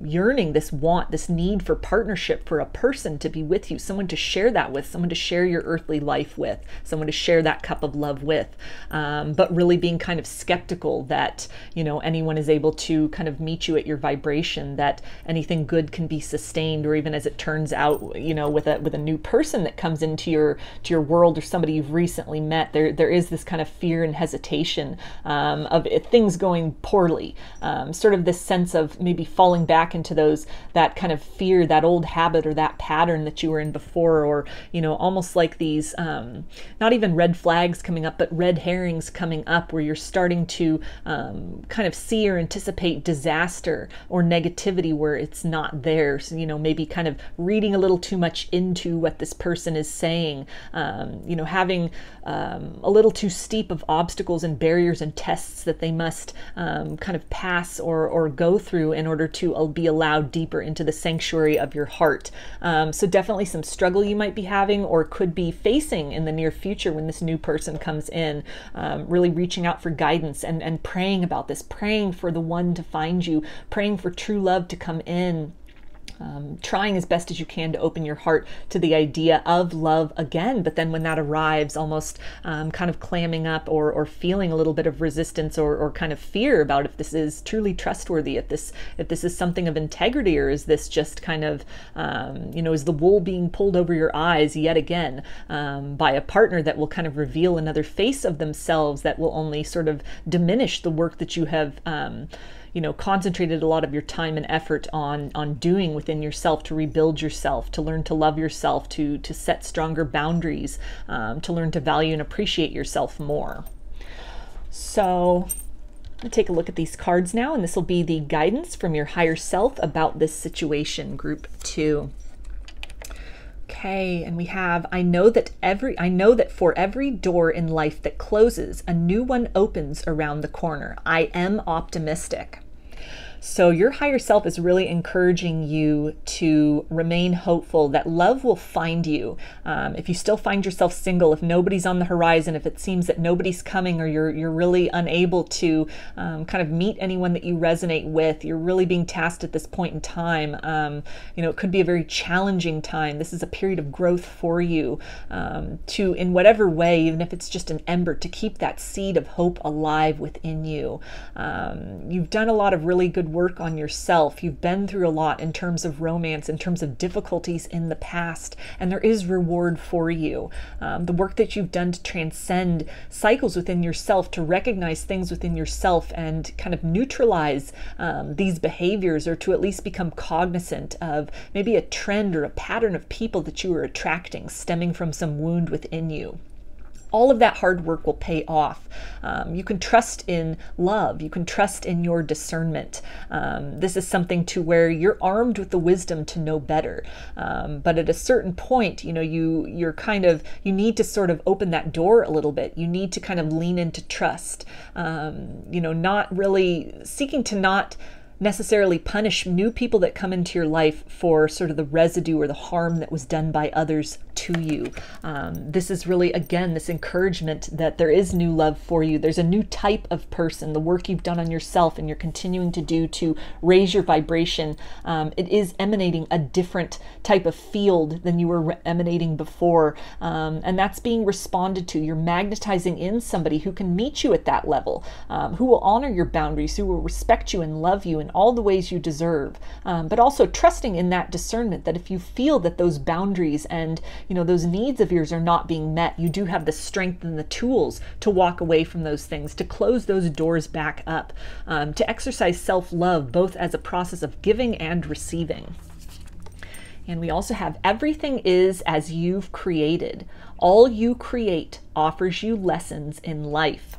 yearning, this want, this need for partnership, for a person to be with you, someone to share that with, someone to share your earthly life with, someone to share that cup of love with, um, but really being kind of skeptical that, you know, anyone is able to kind of meet you at your vibration, that anything good can be sustained, or even as it turns out, you know, with a, with a new person that comes into your, to your world, or somebody you've recently met, there, there is this kind of fear and hesitation um, of it, things going poorly, um, sort of this sense of maybe falling back into those, that kind of fear, that old habit or that pattern that you were in before, or, you know, almost like these, um, not even red flags coming up, but red herrings coming up where you're starting to um, kind of see or anticipate disaster or negativity where it's not there. So, you know, maybe kind of reading a little too much into what this person is saying, um, you know, having um, a little too steep of obstacles and barriers and tests that they must um, kind of pass or, or go through in order to be allowed deeper into the sanctuary of your heart. Um, so definitely some struggle you might be having or could be facing in the near future when this new person comes in, um, really reaching out for guidance and, and praying about this, praying for the one to find you, praying for true love to come in. Um, trying as best as you can to open your heart to the idea of love again, but then when that arrives, almost um, kind of clamming up or, or feeling a little bit of resistance or, or kind of fear about if this is truly trustworthy, if this if this is something of integrity, or is this just kind of, um, you know, is the wool being pulled over your eyes yet again um, by a partner that will kind of reveal another face of themselves that will only sort of diminish the work that you have um, you know, concentrated a lot of your time and effort on, on doing within yourself to rebuild yourself, to learn to love yourself, to, to set stronger boundaries, um, to learn to value and appreciate yourself more. So I'm going to take a look at these cards now, and this will be the guidance from your higher self about this situation, group two. Okay, and we have, I know that every, I know that for every door in life that closes, a new one opens around the corner. I am optimistic. So your higher self is really encouraging you to remain hopeful that love will find you. Um, if you still find yourself single, if nobody's on the horizon, if it seems that nobody's coming, or you're, you're really unable to um, kind of meet anyone that you resonate with, you're really being tasked at this point in time. Um, you know, it could be a very challenging time. This is a period of growth for you um, to, in whatever way, even if it's just an ember, to keep that seed of hope alive within you. Um, you've done a lot of really good work on yourself. You've been through a lot in terms of romance, in terms of difficulties in the past, and there is reward for you. Um, the work that you've done to transcend cycles within yourself, to recognize things within yourself and kind of neutralize um, these behaviors, or to at least become cognizant of maybe a trend or a pattern of people that you are attracting stemming from some wound within you. All of that hard work will pay off. Um, you can trust in love. You can trust in your discernment. Um, this is something to where you're armed with the wisdom to know better. Um, but at a certain point, you know, you, you're kind of, you need to sort of open that door a little bit. You need to kind of lean into trust. Um, you know, not really seeking to not necessarily punish new people that come into your life for sort of the residue or the harm that was done by others to you. Um, this is really, again, this encouragement that there is new love for you. There's a new type of person, the work you've done on yourself and you're continuing to do to raise your vibration. Um, it is emanating a different type of field than you were emanating before. Um, and that's being responded to. You're magnetizing in somebody who can meet you at that level, um, who will honor your boundaries, who will respect you and love you in all the ways you deserve, um, but also trusting in that discernment that if you feel that those boundaries and, you know, those needs of yours are not being met, you do have the strength and the tools to walk away from those things, to close those doors back up, um, to exercise self-love, both as a process of giving and receiving. And we also have everything is as you've created. All you create offers you lessons in life.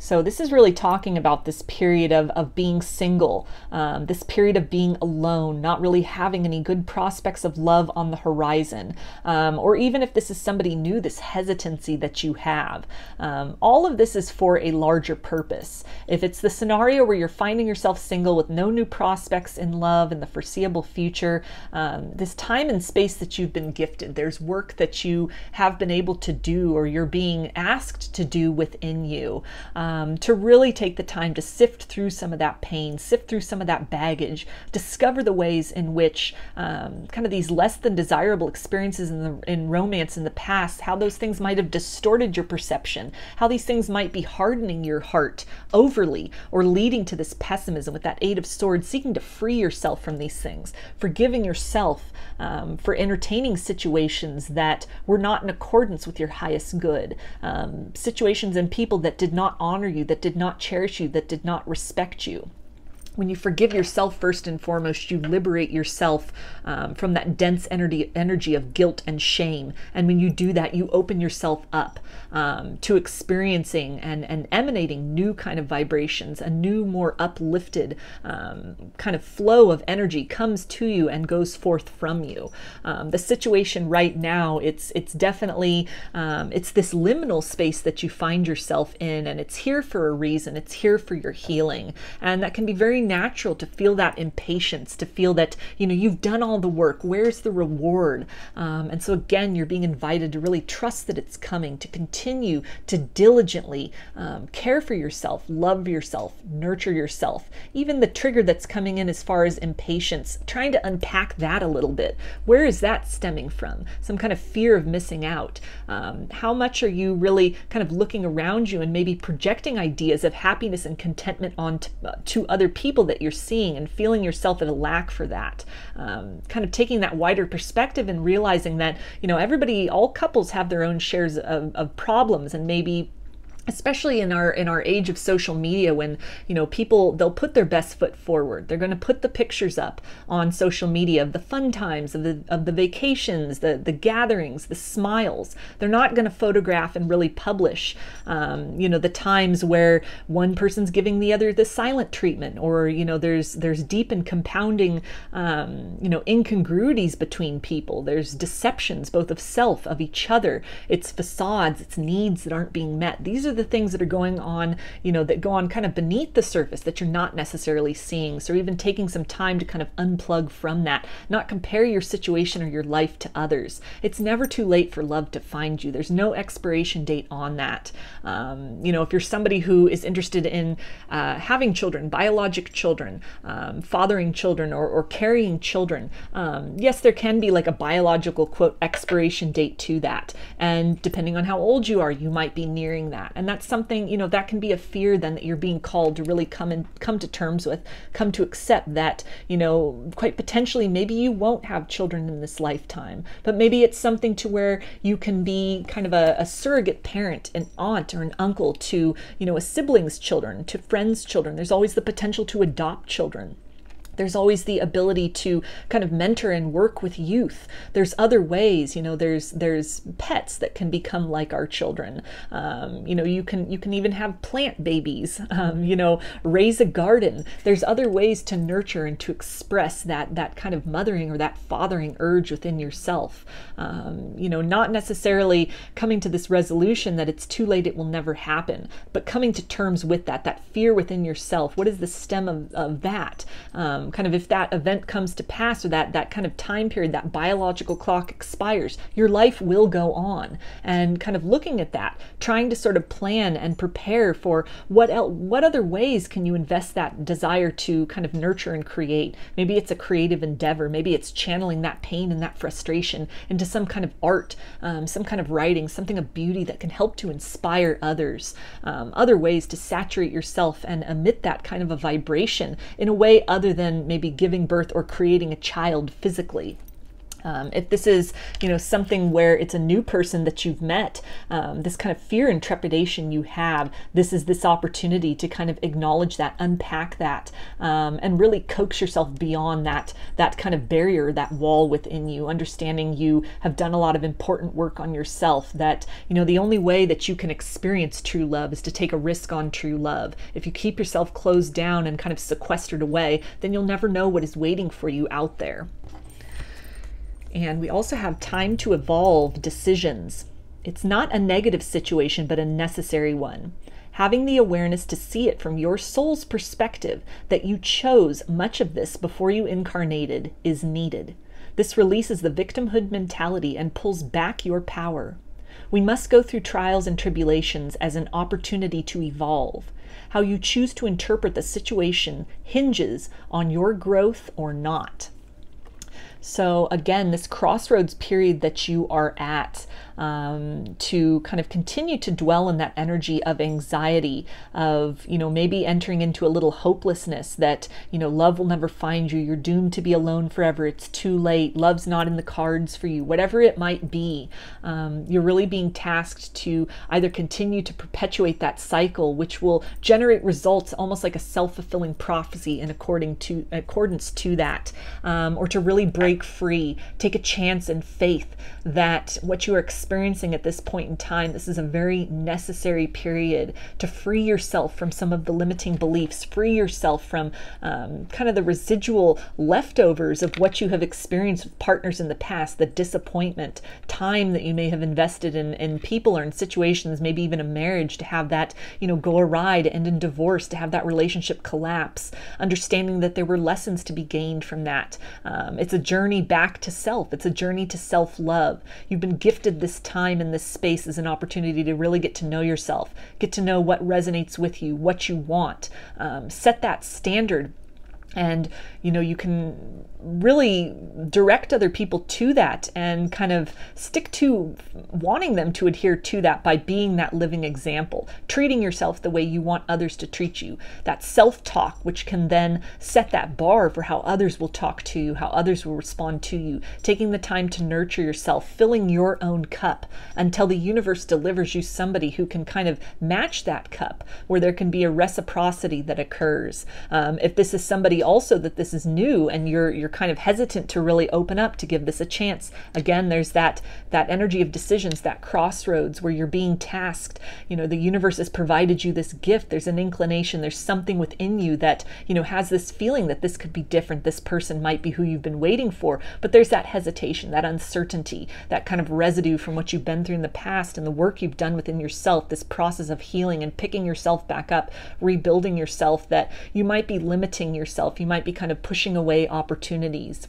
So this is really talking about this period of, of being single, um, this period of being alone, not really having any good prospects of love on the horizon, um, or even if this is somebody new, this hesitancy that you have. Um, all of this is for a larger purpose. If it's the scenario where you're finding yourself single with no new prospects in love in the foreseeable future, um, this time and space that you've been gifted, there's work that you have been able to do or you're being asked to do within you. Um, Um, to really take the time to sift through some of that pain, sift through some of that baggage, discover the ways in which um, kind of these less than desirable experiences in, the, in romance in the past, how those things might have distorted your perception, how these things might be hardening your heart overly or leading to this pessimism. With that Eight of Swords, seeking to free yourself from these things, forgiving yourself um, for entertaining situations that were not in accordance with your highest good, um, situations and people that did not honor you, that did not cherish you, that did not respect you. When you forgive yourself first and foremost, you liberate yourself um, from that dense energy, energy of guilt and shame. And when you do that, you open yourself up um, to experiencing and, and emanating new kind of vibrations. A new, more uplifted um, kind of flow of energy comes to you and goes forth from you. Um, the situation right now, it's, it's definitely, um, it's this liminal space that you find yourself in, and it's here for a reason. It's here for your healing. And that can be very natural to feel that impatience, to feel that, you know, you've done all the work, where's the reward? Um, and so again, you're being invited to really trust that it's coming, to continue to diligently um, care for yourself, love yourself, nurture yourself. Even the trigger that's coming in as far as impatience, trying to unpack that a little bit. Where is that stemming from? Some kind of fear of missing out. Um, how much are you really kind of looking around you and maybe projecting ideas of happiness and contentment on to, uh, to other people? people that you're seeing, and feeling yourself at a lack for that. Um, kind of taking that wider perspective and realizing that, you know, everybody, all couples have their own shares of, of problems, and maybe especially in our in our age of social media, when, you know, people, they'll put their best foot forward. They're going to put the pictures up on social media of the fun times, of the of the vacations, the the gatherings, the smiles. They're not going to photograph and really publish, um, you know, the times where one person's giving the other the silent treatment, or, you know, there's there's deep and compounding, um, you know, incongruities between people. There's deceptions, both of self, of each other. It's facades. It's needs that aren't being met. These are the things that are going on, you know, that go on kind of beneath the surface that you're not necessarily seeing. So even taking some time to kind of unplug from that, not compare your situation or your life to others. It's never too late for love to find you. There's no expiration date on that. Um, you know, if you're somebody who is interested in uh, having children, biologic children, um, fathering children, or, or carrying children, um, yes, there can be like a biological, quote, expiration date to that. And depending on how old you are, you might be nearing that. And that's something, you know, that can be a fear then that you're being called to really come and come to terms with, come to accept that, you know, quite potentially maybe you won't have children in this lifetime, but maybe it's something to where you can be kind of a, a surrogate parent, an aunt or an uncle to, you know, a sibling's children, to friends' children. There's always the potential to adopt children. There's always the ability to kind of mentor and work with youth. There's other ways, you know, there's there's pets that can become like our children. Um, you know, you can you can even have plant babies, um, you know, raise a garden. There's other ways to nurture and to express that that kind of mothering or that fathering urge within yourself. Um, you know, not necessarily coming to this resolution that it's too late, it will never happen, but coming to terms with that, that fear within yourself. What is the stem of, of that? Um, kind of if that event comes to pass, or that that kind of time period, that biological clock expires, your life will go on. And kind of looking at that, trying to sort of plan and prepare for what else, what other ways can you invest that desire to kind of nurture and create. Maybe it's a creative endeavor, maybe it's channeling that pain and that frustration into some kind of art, um, some kind of writing, something of beauty that can help to inspire others. Um, other ways to saturate yourself and emit that kind of a vibration in a way other than maybe giving birth or creating a child physically. Um, if this is, you know, something where it's a new person that you've met, um, this kind of fear and trepidation you have, this is this opportunity to kind of acknowledge that, unpack that, um, and really coax yourself beyond that, that kind of barrier, that wall within you, understanding you have done a lot of important work on yourself, that, you know, the only way that you can experience true love is to take a risk on true love. If you keep yourself closed down and kind of sequestered away, then you'll never know what is waiting for you out there. And we also have time to evolve decisions. It's not a negative situation, but a necessary one. Having the awareness to see it from your soul's perspective, that you chose much of this before you incarnated, is needed. This releases the victimhood mentality and pulls back your power. We must go through trials and tribulations as an opportunity to evolve. How you choose to interpret the situation hinges on your growth or not. So again, this crossroads period that you are at, um, to kind of continue to dwell in that energy of anxiety, of, you know, maybe entering into a little hopelessness that, you know, love will never find you, you're doomed to be alone forever, it's too late, love's not in the cards for you, whatever it might be. Um, you're really being tasked to either continue to perpetuate that cycle, which will generate results almost like a self-fulfilling prophecy in according to, accordance to that, um, or to really bring break free, take a chance and faith that what you are experiencing at this point in time, this is a very necessary period to free yourself from some of the limiting beliefs, free yourself from um, kind of the residual leftovers of what you have experienced with partners in the past, the disappointment, time that you may have invested in, in people or in situations, maybe even a marriage, to have that, you know, go awry, to end in divorce, to have that relationship collapse, understanding that there were lessons to be gained from that. Um, it's a journey Journey back to self. It's a journey to self-love. You've been gifted this time and this space as an opportunity to really get to know yourself, get to know what resonates with you, what you want, um, set that standard. And, you know, you can really direct other people to that and kind of stick to wanting them to adhere to that by being that living example, treating yourself the way you want others to treat you, that self-talk, which can then set that bar for how others will talk to you, how others will respond to you, taking the time to nurture yourself, filling your own cup until the universe delivers you somebody who can kind of match that cup, where there can be a reciprocity that occurs. Um, if this is somebody also that this is new and you're you're kind of hesitant to really open up to give this a chance, again, there's that that energy of decisions, that crossroads where you're being tasked, you know, the universe has provided you this gift, there's an inclination, there's something within you that, you know, has this feeling that this could be different, this person might be who you've been waiting for, but there's that hesitation, that uncertainty, that kind of residue from what you've been through in the past and the work you've done within yourself, this process of healing and picking yourself back up, rebuilding yourself, that you might be limiting yourself. You might be kind of pushing away opportunities,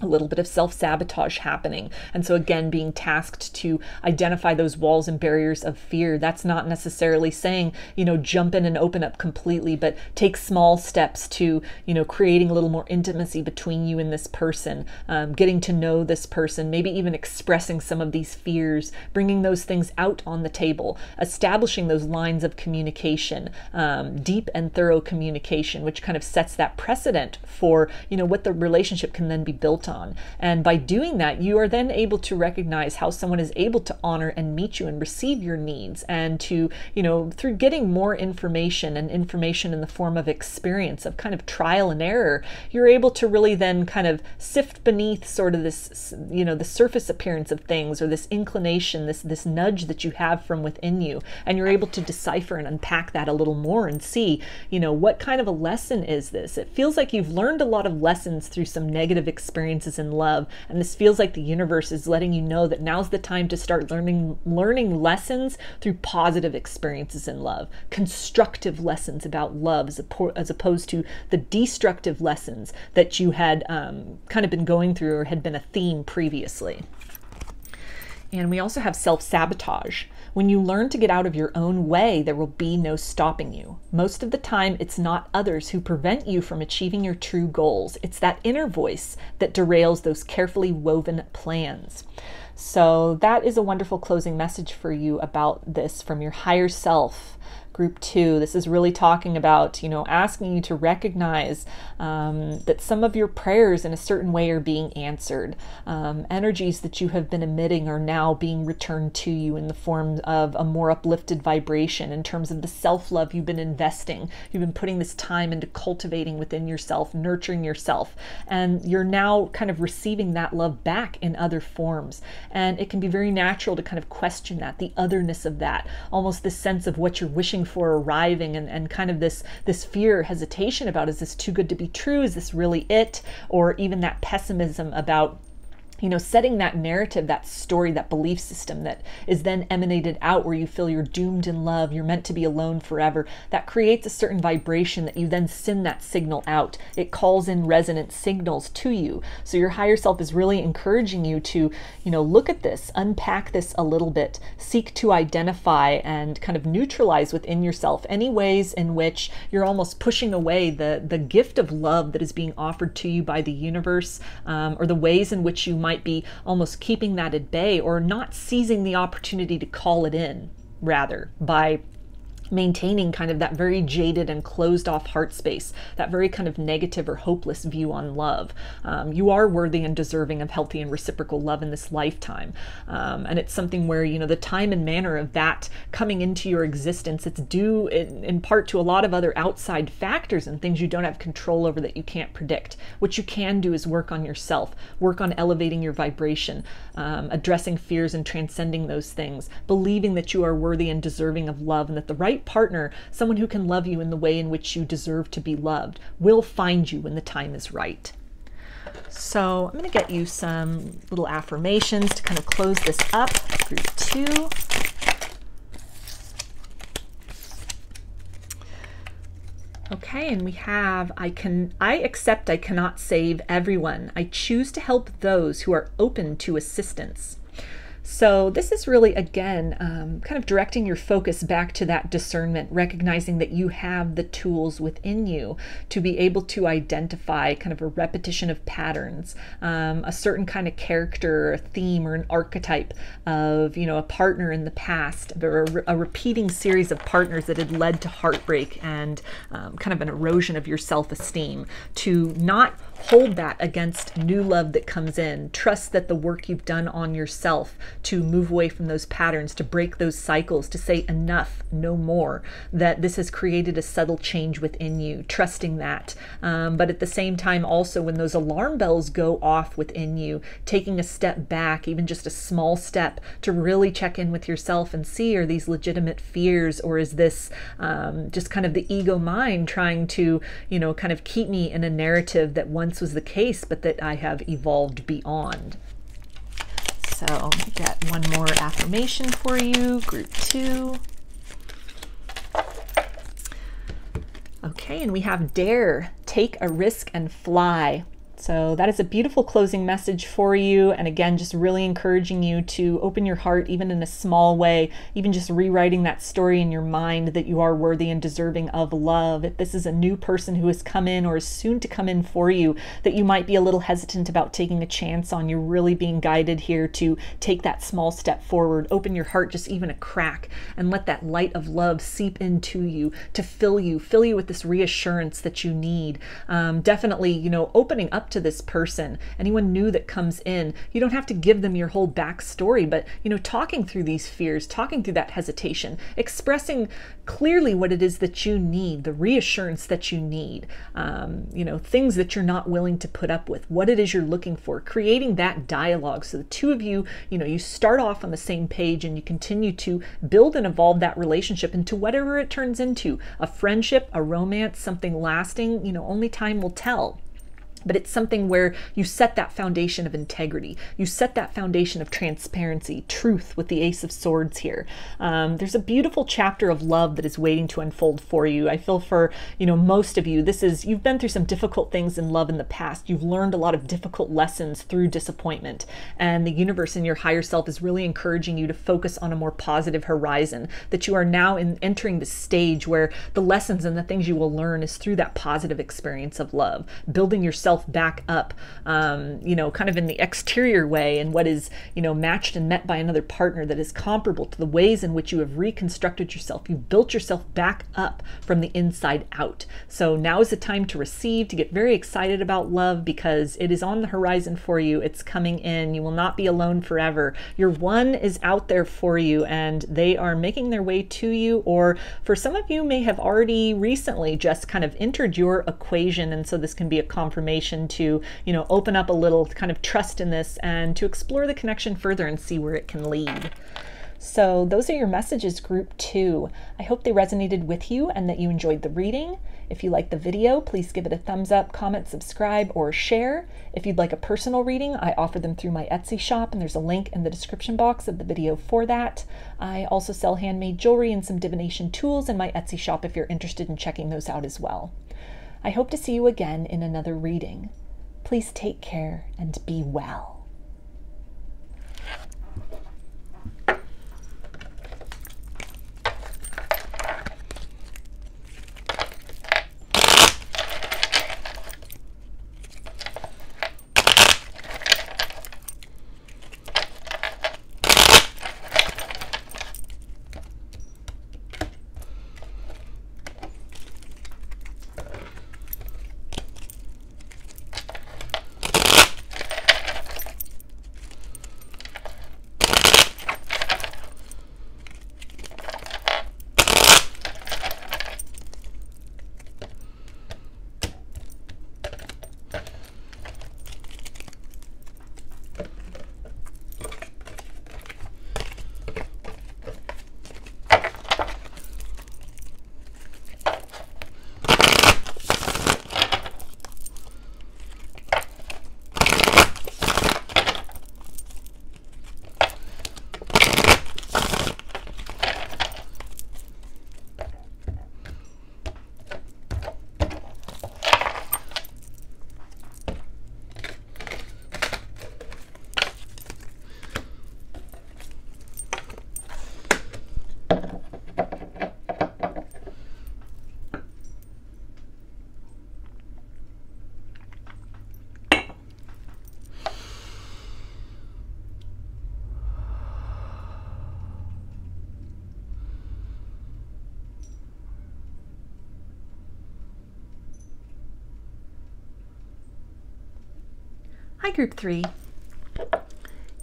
a little bit of self-sabotage happening. And so again, being tasked to identify those walls and barriers of fear. That's not necessarily saying, you know, jump in and open up completely, but take small steps to, you know, creating a little more intimacy between you and this person, um, getting to know this person, maybe even expressing some of these fears, bringing those things out on the table, establishing those lines of communication, um, deep and thorough communication, which kind of sets that precedent for, you know, what the relationship can then be built built on. And by doing that, you are then able to recognize how someone is able to honor and meet you and receive your needs, and to, you know, through getting more information and information in the form of experience, of kind of trial and error, you're able to really then kind of sift beneath sort of this, you know, the surface appearance of things, or this inclination, this, this nudge that you have from within you. And you're able to decipher and unpack that a little more and see, you know, what kind of a lesson is this? It feels like you've learned a lot of lessons through some negative experiences in love, and this feels like the universe is letting you know that now's the time to start learning learning lessons through positive experiences in love, constructive lessons about love, as, oppo as opposed to the destructive lessons that you had um, kind of been going through, or had been a theme previously. And we also have self-sabotage. When you learn to get out of your own way, there will be no stopping you. Most of the time, it's not others who prevent you from achieving your true goals. It's that inner voice that derails those carefully woven plans. So that is a wonderful closing message for you about this from your higher self. Group two, this is really talking about, you know, asking you to recognize um, that some of your prayers in a certain way are being answered. Um, energies that you have been emitting are now being returned to you in the form of a more uplifted vibration in terms of the self-love you've been investing. You've been putting this time into cultivating within yourself, nurturing yourself, and you're now kind of receiving that love back in other forms. And it can be very natural to kind of question that, the otherness of that, almost this sense of what you're wishing for arriving, and, and kind of this this fear, hesitation about, is this too good to be true? Is this really it? Or even that pessimism about, you know, setting that narrative, that story, that belief system that is then emanated out, where you feel you're doomed in love, you're meant to be alone forever. That creates a certain vibration that you then send that signal out. It calls in resonant signals to you. So your higher self is really encouraging you to, you know, look at this, unpack this a little bit, seek to identify and kind of neutralize within yourself any ways in which you're almost pushing away the, the gift of love that is being offered to you by the universe, um, or the ways in which you might be almost keeping that at bay, or not seizing the opportunity to call it in, rather, by maintaining kind of that very jaded and closed off heart space, that very kind of negative or hopeless view on love. Um, you are worthy and deserving of healthy and reciprocal love in this lifetime. Um, and it's something where, you know, the time and manner of that coming into your existence, it's due in, in part to a lot of other outside factors and things you don't have control over, that you can't predict. What you can do is work on yourself, work on elevating your vibration, um, addressing fears and transcending those things, believing that you are worthy and deserving of love, and that the right partner, someone who can love you in the way in which you deserve to be loved, will find you when the time is right. So I'm going to get you some little affirmations to kind of close this up, group two. Okay, and we have, I can, I accept I cannot save everyone. I choose to help those who are open to assistance. So this is really, again, um, kind of directing your focus back to that discernment, recognizing that you have the tools within you to be able to identify kind of a repetition of patterns, um, a certain kind of character, or a theme, or an archetype of, you know, a partner in the past, or a, a repeating series of partners that had led to heartbreak and um, kind of an erosion of your self-esteem, to not hold that against new love that comes in. Trust that the work you've done on yourself to move away from those patterns, to break those cycles, to say enough, no more, that this has created a subtle change within you, trusting that. Um, but at the same time, also, when those alarm bells go off within you, taking a step back, even just a small step, to really check in with yourself and see, are these legitimate fears, or is this um, just kind of the ego mind trying to, you know, kind of keep me in a narrative that once was the case, but that I have evolved beyond. So get one more affirmation for you, group two. Okay, and we have dare, take a risk and fly. So that is a beautiful closing message for you. And again, just really encouraging you to open your heart, even in a small way, even just rewriting that story in your mind that you are worthy and deserving of love. If this is a new person who has come in, or is soon to come in for you, that you might be a little hesitant about taking a chance on, you're really being guided here to take that small step forward, open your heart just even a crack, and let that light of love seep into you, to fill you, fill you with this reassurance that you need. Um, definitely, you know, opening up up to this person, anyone new that comes in. You don't have to give them your whole backstory, but, you know, talking through these fears, talking through that hesitation, expressing clearly what it is that you need, the reassurance that you need, um, you know, things that you're not willing to put up with, what it is you're looking for, creating that dialogue. So the two of you, you know, you start off on the same page and you continue to build and evolve that relationship into whatever it turns into, a friendship, a romance, something lasting. You know, only time will tell. But it's something where you set that foundation of integrity. You set that foundation of transparency, truth with the Ace of Swords here. Um, there's a beautiful chapter of love that is waiting to unfold for you. I feel for, you know, most of you, this is, you've been through some difficult things in love in the past. You've learned a lot of difficult lessons through disappointment. And the universe and your higher self is really encouraging you to focus on a more positive horizon, that you are now in, entering the stage where the lessons and the things you will learn is through that positive experience of love, building yourself back up, um, you know, kind of in the exterior way, and what is, you know, matched and met by another partner that is comparable to the ways in which you have reconstructed yourself. You've built yourself back up from the inside out. So now is the time to receive, to get very excited about love, because it is on the horizon for you. It's coming in. You will not be alone forever. Your one is out there for you, and they are making their way to you, or for some of you may have already recently just kind of entered your equation. And so this can be a confirmation to, you know, open up a little kind of trust in this and to explore the connection further and see where it can lead. So those are your messages, group two. I hope they resonated with you and that you enjoyed the reading. If you liked the video, please give it a thumbs up, comment, subscribe, or share. If you'd like a personal reading, I offer them through my Etsy shop, and there's a link in the description box of the video for that. I also sell handmade jewelry and some divination tools in my Etsy shop if you're interested in checking those out as well. I hope to see you again in another reading. Please take care and be well. Hi, group three.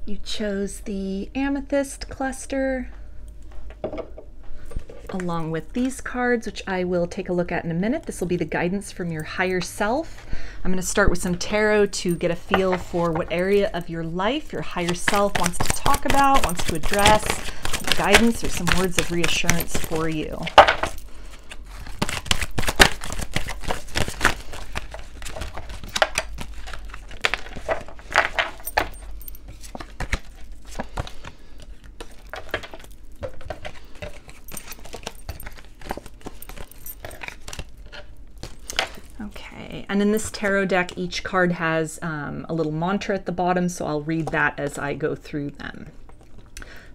You chose the Amethyst cluster along with these cards, which I will take a look at in a minute. This will be the guidance from your higher self. I'm going to start with some tarot to get a feel for what area of your life your higher self wants to talk about, wants to address, guidance, or some words of reassurance for you. And in this tarot deck, each card has um, a little mantra at the bottom, so I'll read that as I go through them.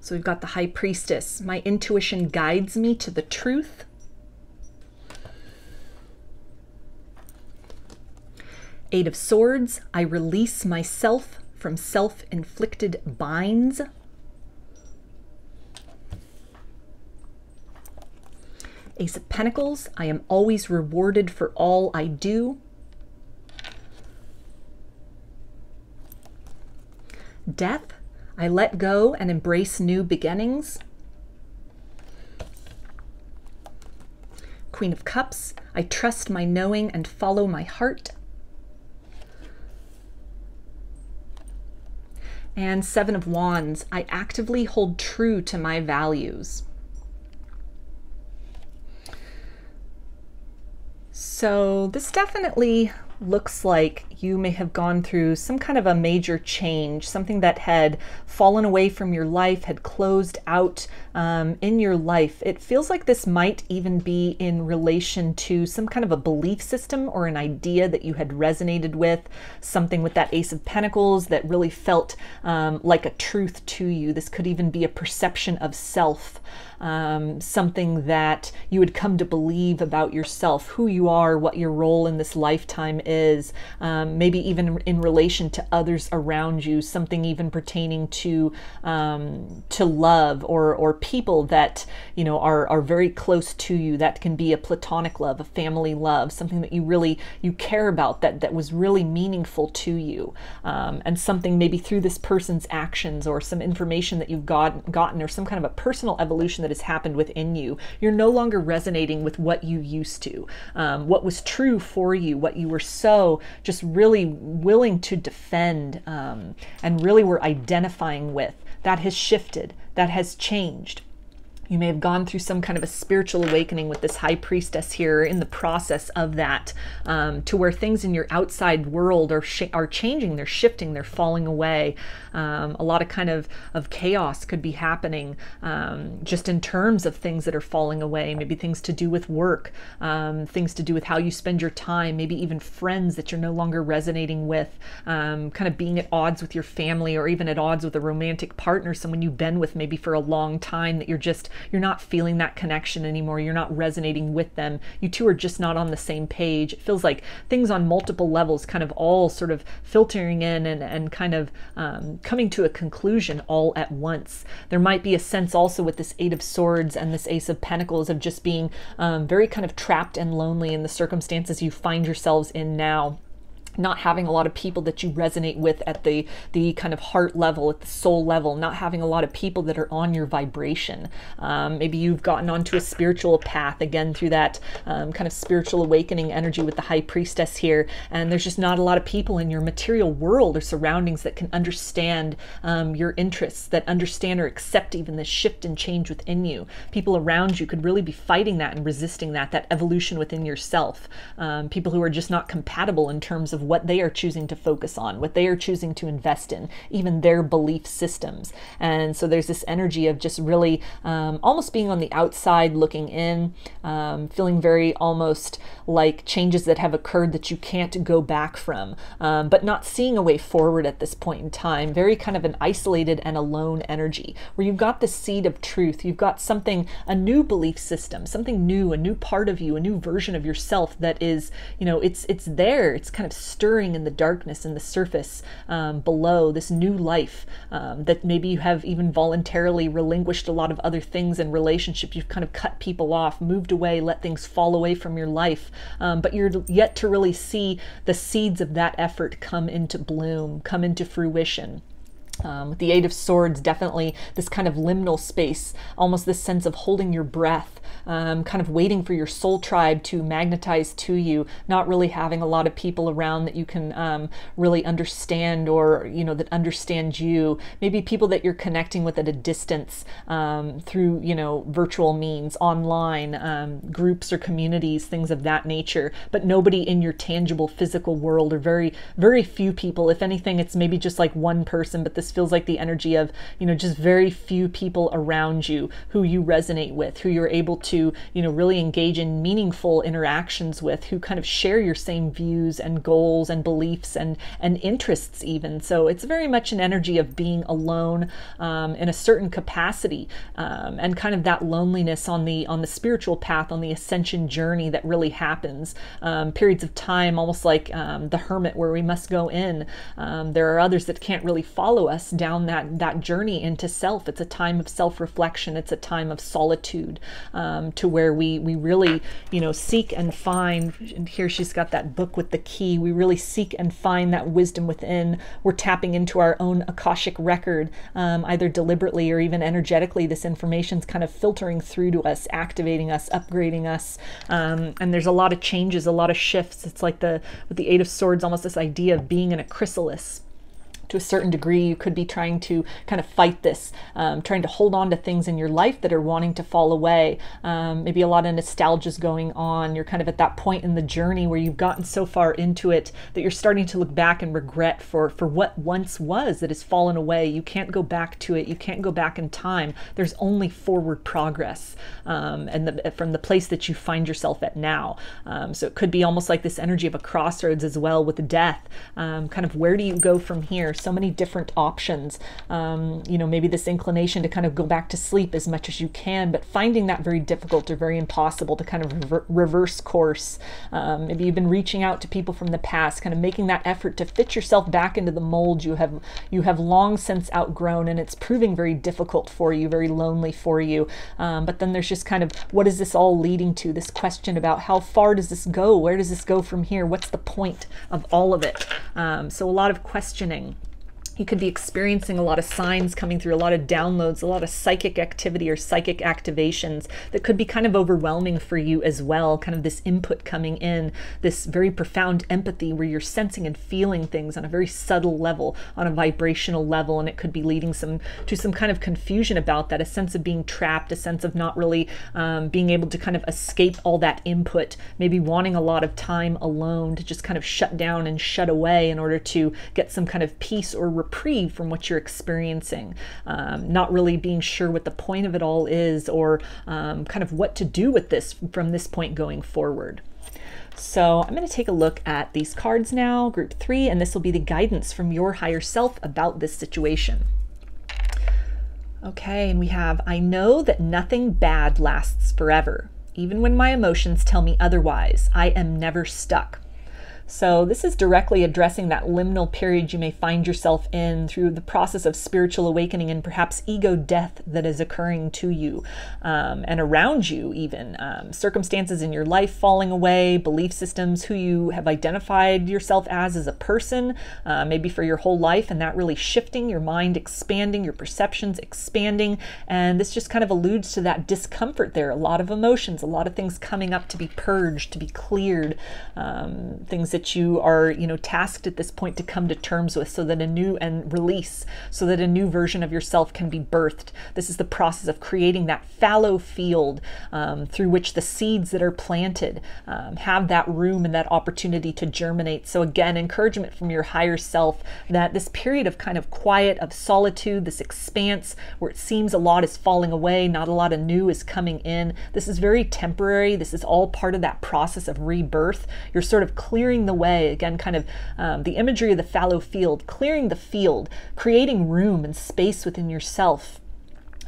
So we've got the High Priestess. My intuition guides me to the truth. Eight of Swords. I release myself from self-inflicted binds. Ace of Pentacles. I am always rewarded for all I do. death. I let go and embrace new beginnings. Queen of Cups, I trust my knowing and follow my heart. And Seven of Wands, I actively hold true to my values. So this definitely looks like you may have gone through some kind of a major change, something that had fallen away from your life, had closed out um, in your life. It feels like this might even be in relation to some kind of a belief system or an idea that you had resonated with, something with that Ace of Pentacles that really felt um, like a truth to you. This could even be a perception of self, um, something that you had come to believe about yourself, who you are, what your role in this lifetime is. Um, maybe even in relation to others around you, something even pertaining to um, to love or or people that you know are are very close to you. That can be a platonic love, a family love, something that you really you care about, that that was really meaningful to you, um, and something maybe through this person's actions or some information that you've got, gotten or some kind of a personal evolution that has happened within you. You're no longer resonating with what you used to, um, what was true for you, what you were so just really willing to defend um, and really were identifying with. That has shifted, that has changed. You may have gone through some kind of a spiritual awakening with this High Priestess here in the process of that, um, to where things in your outside world are sh are changing, they're shifting, they're falling away. Um, a lot of kind of, of chaos could be happening um, just in terms of things that are falling away, maybe things to do with work, um, things to do with how you spend your time, maybe even friends that you're no longer resonating with, um, kind of being at odds with your family or even at odds with a romantic partner, someone you've been with maybe for a long time that you're just, you're not feeling that connection anymore. You're not resonating with them. You two are just not on the same page. It feels like things on multiple levels kind of all sort of filtering in and, and kind of um, coming to a conclusion all at once. There might be a sense also with this Eight of Swords and this Ace of Pentacles of just being um, very kind of trapped and lonely in the circumstances you find yourselves in now. Not having a lot of people that you resonate with at the, the kind of heart level, at the soul level, not having a lot of people that are on your vibration. Um, maybe you've gotten onto a spiritual path, again, through that um, kind of spiritual awakening energy with the High Priestess here, and there's just not a lot of people in your material world or surroundings that can understand um, your interests, that understand or accept even the shift and change within you. People around you could really be fighting that and resisting that, that evolution within yourself. Um, people who are just not compatible in terms of what they are choosing to focus on, what they are choosing to invest in, even their belief systems. And so there's this energy of just really um, almost being on the outside looking in, um, feeling very almost like changes that have occurred that you can't go back from, um, but not seeing a way forward at this point in time. Very kind of an isolated and alone energy where you've got the seed of truth. You've got something, a new belief system, something new, a new part of you, a new version of yourself that is, you know, it's, it's there. It's kind of stirring in the darkness and the surface um, below, this new life um, that maybe you have even voluntarily relinquished a lot of other things in relationship. You've kind of cut people off, moved away, let things fall away from your life, um, but you're yet to really see the seeds of that effort come into bloom, come into fruition. Um, with the Eight of Swords, definitely this kind of liminal space, almost this sense of holding your breath, um, kind of waiting for your soul tribe to magnetize to you, not really having a lot of people around that you can um, really understand or, you know, that understand you. Maybe people that you're connecting with at a distance um, through, you know, virtual means, online, um, groups or communities, things of that nature, but nobody in your tangible physical world, or very, very few people. If anything, it's maybe just like one person, but this feels like the energy of, you know, just very few people around you who you resonate with, who you're able to, you know, really engage in meaningful interactions with, who kind of share your same views and goals and beliefs and, and interests even. So it's very much an energy of being alone um, in a certain capacity, um, and kind of that loneliness on the, on the spiritual path, on the ascension journey that really happens. Um, periods of time, almost like um, the hermit, where we must go in. Um, there are others that can't really follow us, us down that, that journey into self. It's a time of self-reflection. It's a time of solitude, um, to where we, we really, you know, seek and find, and here she's got that book with the key. We really seek and find that wisdom within. We're tapping into our own Akashic record, um, either deliberately or even energetically. This information's kind of filtering through to us, activating us, upgrading us. Um, and there's a lot of changes, a lot of shifts. It's like the, with the Eight of Swords, almost this idea of being in a chrysalis. To a certain degree, you could be trying to kind of fight this, um, trying to hold on to things in your life that are wanting to fall away. Um, maybe a lot of nostalgia is going on. You're kind of at that point in the journey where you've gotten so far into it that you're starting to look back and regret for, for what once was that has fallen away. You can't go back to it. You can't go back in time. There's only forward progress, um, and the, from the place that you find yourself at now. Um, so it could be almost like this energy of a crossroads as well with death. Um, kind of where do you go from here? So many different options. Um, you know, maybe this inclination to kind of go back to sleep as much as you can, but finding that very difficult or very impossible to kind of rever reverse course. Um, maybe you've been reaching out to people from the past, kind of making that effort to fit yourself back into the mold you have you have long since outgrown, and it's proving very difficult for you, very lonely for you. Um, but then there's just kind of, what is this all leading to? This question about how far does this go? Where does this go from here? What's the point of all of it? Um, so a lot of questioning. You could be experiencing a lot of signs coming through, a lot of downloads, a lot of psychic activity or psychic activations that could be kind of overwhelming for you as well. Kind of this input coming in, this very profound empathy where you're sensing and feeling things on a very subtle level, on a vibrational level, and it could be leading some to some kind of confusion about that, a sense of being trapped, a sense of not really um, being able to kind of escape all that input, maybe wanting a lot of time alone to just kind of shut down and shut away in order to get some kind of peace or repose reprieve from what you're experiencing, um, not really being sure what the point of it all is, or um, kind of what to do with this from this point going forward. So I'm going to take a look at these cards now, group three, and this will be the guidance from your higher self about this situation. Okay, and we have, I know that nothing bad lasts forever. Even when my emotions tell me otherwise, I am never stuck. So this is directly addressing that liminal period you may find yourself in through the process of spiritual awakening and perhaps ego death that is occurring to you, um, and around you even. Um, circumstances in your life falling away, belief systems, who you have identified yourself as as a person, uh, maybe for your whole life, and that really shifting, your mind expanding, your perceptions expanding. And this just kind of alludes to that discomfort there. A lot of emotions, a lot of things coming up to be purged, to be cleared, um, things that that you are, you know, tasked at this point to come to terms with, so that a new and release, so that a new version of yourself can be birthed. This is the process of creating that fallow field um, through which the seeds that are planted um, have that room and that opportunity to germinate. So again, encouragement from your higher self that this period of kind of quiet, of solitude, this expanse where it seems a lot is falling away, not a lot of new is coming in. This is very temporary. This is all part of that process of rebirth. You're sort of clearing the way, again, kind of um, the imagery of the fallow field, clearing the field, creating room and space within yourself.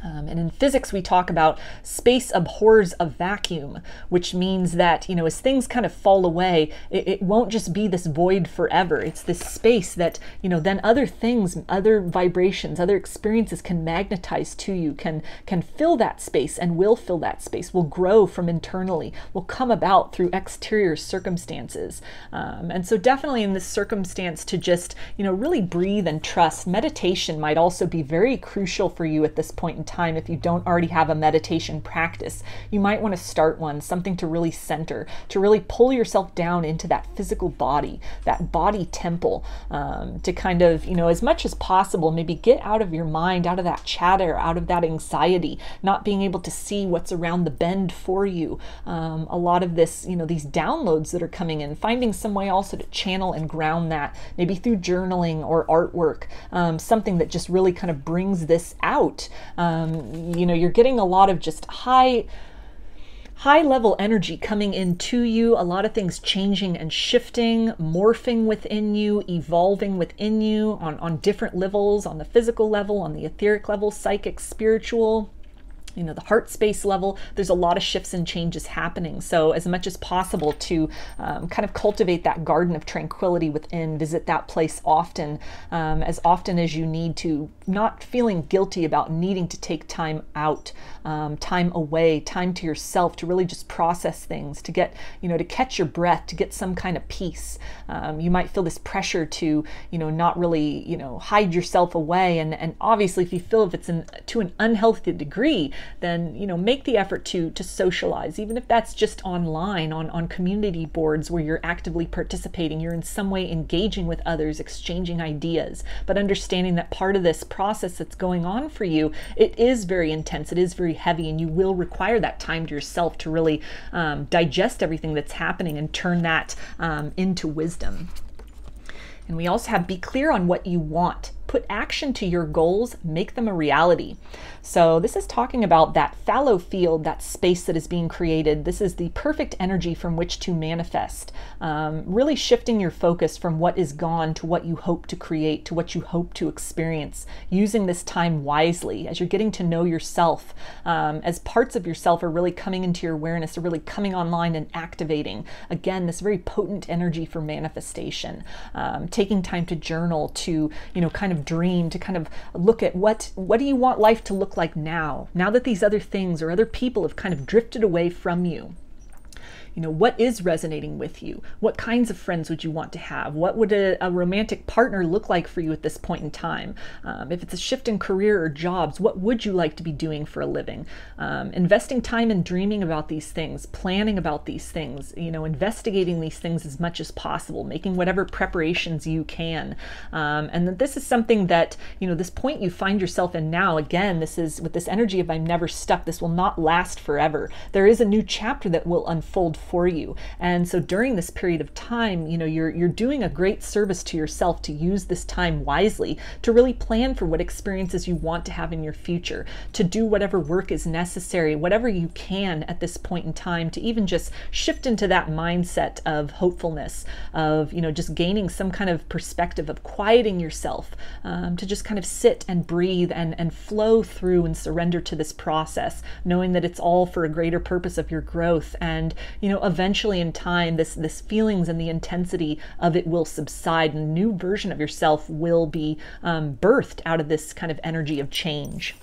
Um, and in physics, we talk about space abhors a vacuum, which means that, you know, as things kind of fall away, it, it won't just be this void forever. It's this space that, you know, then other things, other vibrations, other experiences can magnetize to you, can, can fill that space, and will fill that space, will grow from internally, will come about through exterior circumstances. Um, and so definitely in this circumstance to just, you know, really breathe and trust. Meditation might also be very crucial for you at this point in time. If you don't already have a meditation practice, you might want to start one, something to really center, to really pull yourself down into that physical body, that body temple, um, to kind of, you know, as much as possible, maybe get out of your mind, out of that chatter, out of that anxiety, not being able to see what's around the bend for you. Um, a lot of this, you know, these downloads that are coming in, finding some way also to channel and ground that, maybe through journaling or artwork, um, something that just really kind of brings this out. Um, Um, you know, you're getting a lot of just high, high level energy coming into you, a lot of things changing and shifting, morphing within you, evolving within you on, on different levels, on the physical level, on the etheric level, psychic, spiritual. you know, the heart space level, there's a lot of shifts and changes happening. So as much as possible to um, kind of cultivate that garden of tranquility within, visit that place often, um, as often as you need to, not feeling guilty about needing to take time out, um, time away, time to yourself to really just process things, to get, you know, to catch your breath, to get some kind of peace. Um, you might feel this pressure to, you know, not really, you know, hide yourself away. And, and obviously if you feel if it's an, to an unhealthy degree, then, you know, make the effort to to socialize, even if that's just online, on, on community boards where you're actively participating, you're in some way engaging with others, exchanging ideas, but understanding that part of this process that's going on for you, it is very intense, it is very heavy, and you will require that time to yourself to really um, digest everything that's happening and turn that um, into wisdom. And we also have, be clear on what you want. Put action to your goals, make them a reality. So this is talking about that fallow field, that space that is being created. This is the perfect energy from which to manifest. Um, really shifting your focus from what is gone to what you hope to create, to what you hope to experience. Using this time wisely as you're getting to know yourself, um, as parts of yourself are really coming into your awareness, are really coming online and activating. Again, this very potent energy for manifestation. Um, taking time to journal, to, you know, kind of dream, to kind of look at what what do you want life to look like now now that these other things or other people have kind of drifted away from you. You know, what is resonating with you? What kinds of friends would you want to have? What would a, a romantic partner look like for you at this point in time? Um, if it's a shift in career or jobs, what would you like to be doing for a living? Um, investing time in dreaming about these things, planning about these things, you know, investigating these things as much as possible, making whatever preparations you can. Um, and this is something that, you know, this point you find yourself in now, again, this is with this energy of I'm never stuck, this will not last forever. There is a new chapter that will unfold for you. And so during this period of time, you know, you're, you're doing a great service to yourself to use this time wisely, to really plan for what experiences you want to have in your future, to do whatever work is necessary, whatever you can at this point in time, to even just shift into that mindset of hopefulness, of, you know, just gaining some kind of perspective, of quieting yourself, um, to just kind of sit and breathe and, and flow through and surrender to this process, knowing that it's all for a greater purpose of your growth. And, you You know, eventually in time, this this feelings and the intensity of it will subside, and a new version of yourself will be um, birthed out of this kind of energy of change.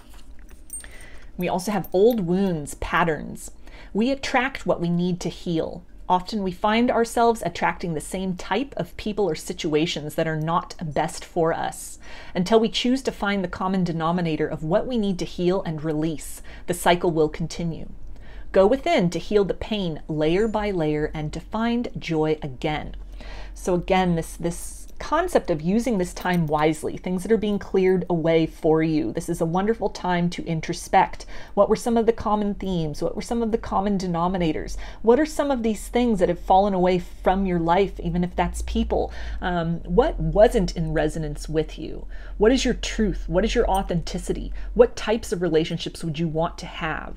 We also have old wounds, patterns. We attract what we need to heal. Often we find ourselves attracting the same type of people or situations that are not best for us, until we choose to find the common denominator of what we need to heal and release. The cycle will continue. Go within to heal the pain layer by layer and to find joy again. So again, this, this concept of using this time wisely, things that are being cleared away for you. This is a wonderful time to introspect. What were some of the common themes? What were some of the common denominators? What are some of these things that have fallen away from your life, even if that's people? Um, what wasn't in resonance with you? What is your truth? What is your authenticity? What types of relationships would you want to have?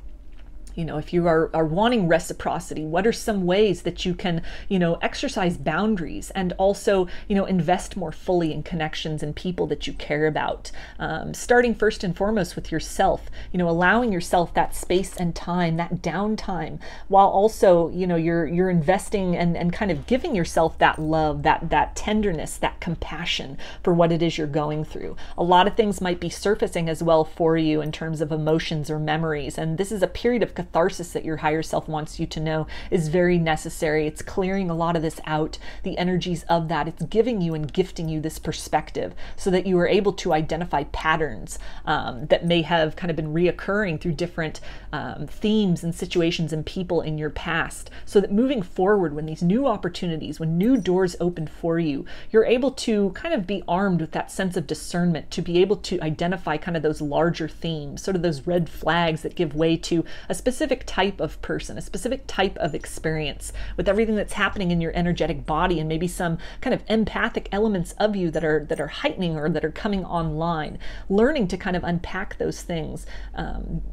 You know, if you are, are wanting reciprocity, what are some ways that you can, you know, exercise boundaries and also, you know, invest more fully in connections and people that you care about? Um, starting first and foremost with yourself, you know, allowing yourself that space and time, that downtime, while also, you know, you're you're investing and, and kind of giving yourself that love, that, that tenderness, that compassion for what it is you're going through. A lot of things might be surfacing as well for you in terms of emotions or memories. And this is a period of catharsis that your higher self wants you to know is very necessary. It's clearing a lot of this out, the energies of that. It's giving you and gifting you this perspective so that you are able to identify patterns um, that may have kind of been reoccurring through different um, themes and situations and people in your past, so that moving forward, when these new opportunities, when new doors open for you, you're able to kind of be armed with that sense of discernment to be able to identify kind of those larger themes, sort of those red flags that give way to a specific specific type of person, a specific type of experience, with everything that's happening in your energetic body and maybe some kind of empathic elements of you that are that are heightening or that are coming online. Learning to kind of unpack those things, um,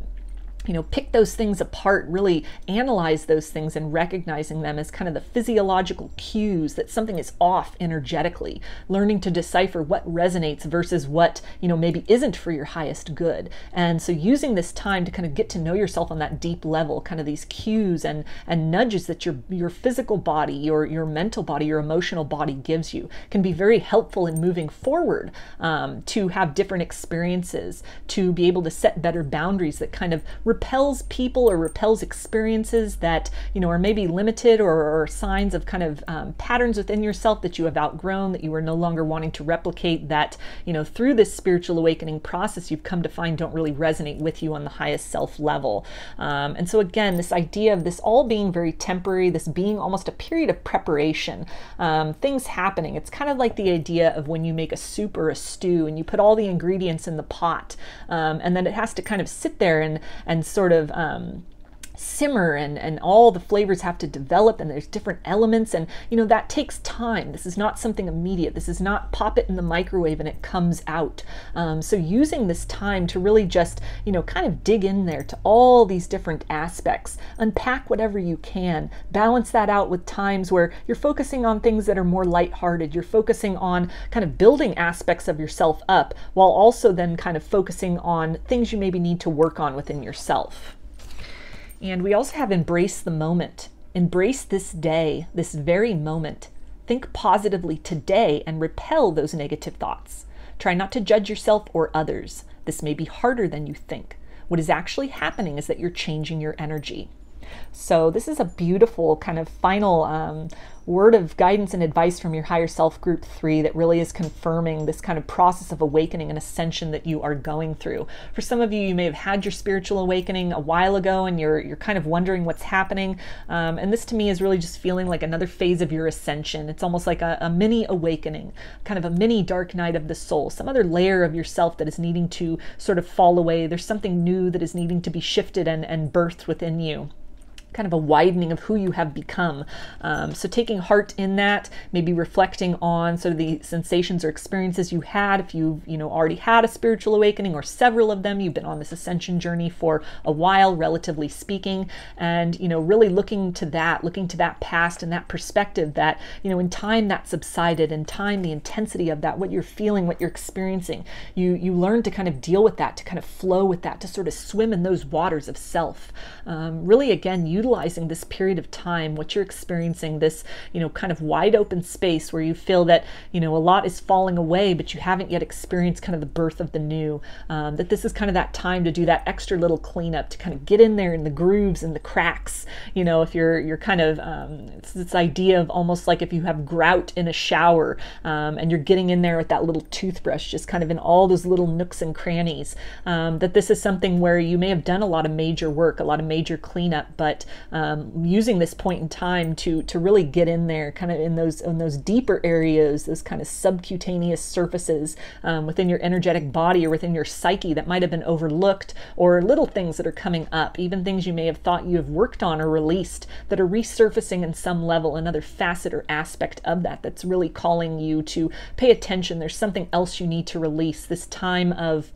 you know, pick those things apart, really analyze those things and recognizing them as kind of the physiological cues that something is off energetically, learning to decipher what resonates versus what, you know, maybe isn't for your highest good. And so using this time to kind of get to know yourself on that deep level, kind of these cues and, and nudges that your, your physical body, your, your mental body, your emotional body gives you can be very helpful in moving forward, um, to have different experiences, to be able to set better boundaries that kind of repels people or repels experiences that, you know, are maybe limited or, or signs of kind of um, patterns within yourself that you have outgrown, that you are no longer wanting to replicate, that, you know, through this spiritual awakening process you've come to find don't really resonate with you on the highest self level. Um, and so again, this idea of this all being very temporary, this being almost a period of preparation, um, things happening. It's kind of like the idea of when you make a soup or a stew and you put all the ingredients in the pot, um, and then it has to kind of sit there and, and sort of um, simmer, and, and all the flavors have to develop, and there's different elements, and you know that takes time. This is not something immediate. This is not pop it in the microwave and it comes out. Um, so using this time to really just, you know, kind of dig in there to all these different aspects, unpack whatever you can, balance that out with times where you're focusing on things that are more lighthearted, you're focusing on kind of building aspects of yourself up, while also then kind of focusing on things you maybe need to work on within yourself. And we also have embrace the moment. Embrace this day, this very moment. Think positively today and repel those negative thoughts. Try not to judge yourself or others. This may be harder than you think. What is actually happening is that you're changing your energy. So this is a beautiful kind of final um, word of guidance and advice from your higher self group three that really is confirming this kind of process of awakening and ascension that you are going through. For some of you, you may have had your spiritual awakening a while ago and you're, you're kind of wondering what's happening. Um, and this to me is really just feeling like another phase of your ascension. It's almost like a, a mini awakening, kind of a mini dark night of the soul, some other layer of yourself that is needing to sort of fall away. There's something new that is needing to be shifted and, and birthed within you. Kind of a widening of who you have become. Um, so taking heart in that, maybe reflecting on sort of the sensations or experiences you had, if you've you know, already had a spiritual awakening or several of them, you've been on this ascension journey for a while, relatively speaking, and you know, really looking to that, looking to that past and that perspective that, you know, in time that subsided, in time the intensity of that, what you're feeling, what you're experiencing, you, you learn to kind of deal with that, to kind of flow with that, to sort of swim in those waters of self. Um, really, again, you utilizing this period of time, what you're experiencing, this, you know, kind of wide open space where you feel that, you know, a lot is falling away, but you haven't yet experienced kind of the birth of the new, um, that this is kind of that time to do that extra little cleanup, to kind of get in there in the grooves and the cracks. You know, if you're, you're kind of, um, it's this idea of almost like if you have grout in a shower, um, and you're getting in there with that little toothbrush, just kind of in all those little nooks and crannies, um, that this is something where you may have done a lot of major work, a lot of major cleanup, but Um, using this point in time to to really get in there, kind of in those in those deeper areas, those kind of subcutaneous surfaces um, within your energetic body or within your psyche that might have been overlooked, or little things that are coming up, even things you may have thought you have worked on or released that are resurfacing in some level, another facet or aspect of that that's really calling you to pay attention. There's something else you need to release. This time of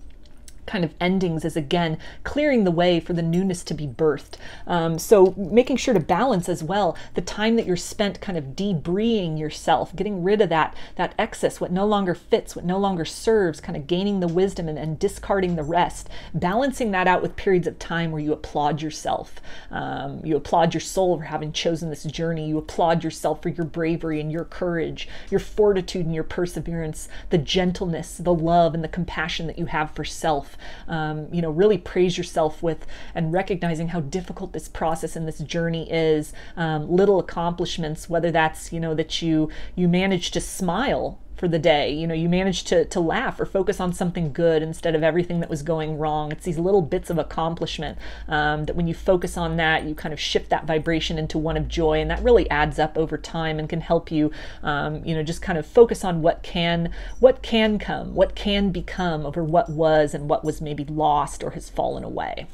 kind of endings is again clearing the way for the newness to be birthed. Um, so making sure to balance as well the time that you're spent kind of debreeing yourself, getting rid of that that excess, what no longer fits, what no longer serves, kind of gaining the wisdom and, and discarding the rest, balancing that out with periods of time where you applaud yourself. Um, you applaud your soul for having chosen this journey. You applaud yourself for your bravery and your courage, your fortitude and your perseverance, the gentleness, the love and the compassion that you have for self. Um, you know, really praise yourself with and recognizing how difficult this process and this journey is. Um, little accomplishments, whether that's, you know, that you, you manage to smile for the day, you know, you managed to, to laugh or focus on something good instead of everything that was going wrong. It's these little bits of accomplishment um, that when you focus on that, you kind of shift that vibration into one of joy, and that really adds up over time and can help you, um, you know, just kind of focus on what can, what can come, what can become over what was and what was maybe lost or has fallen away.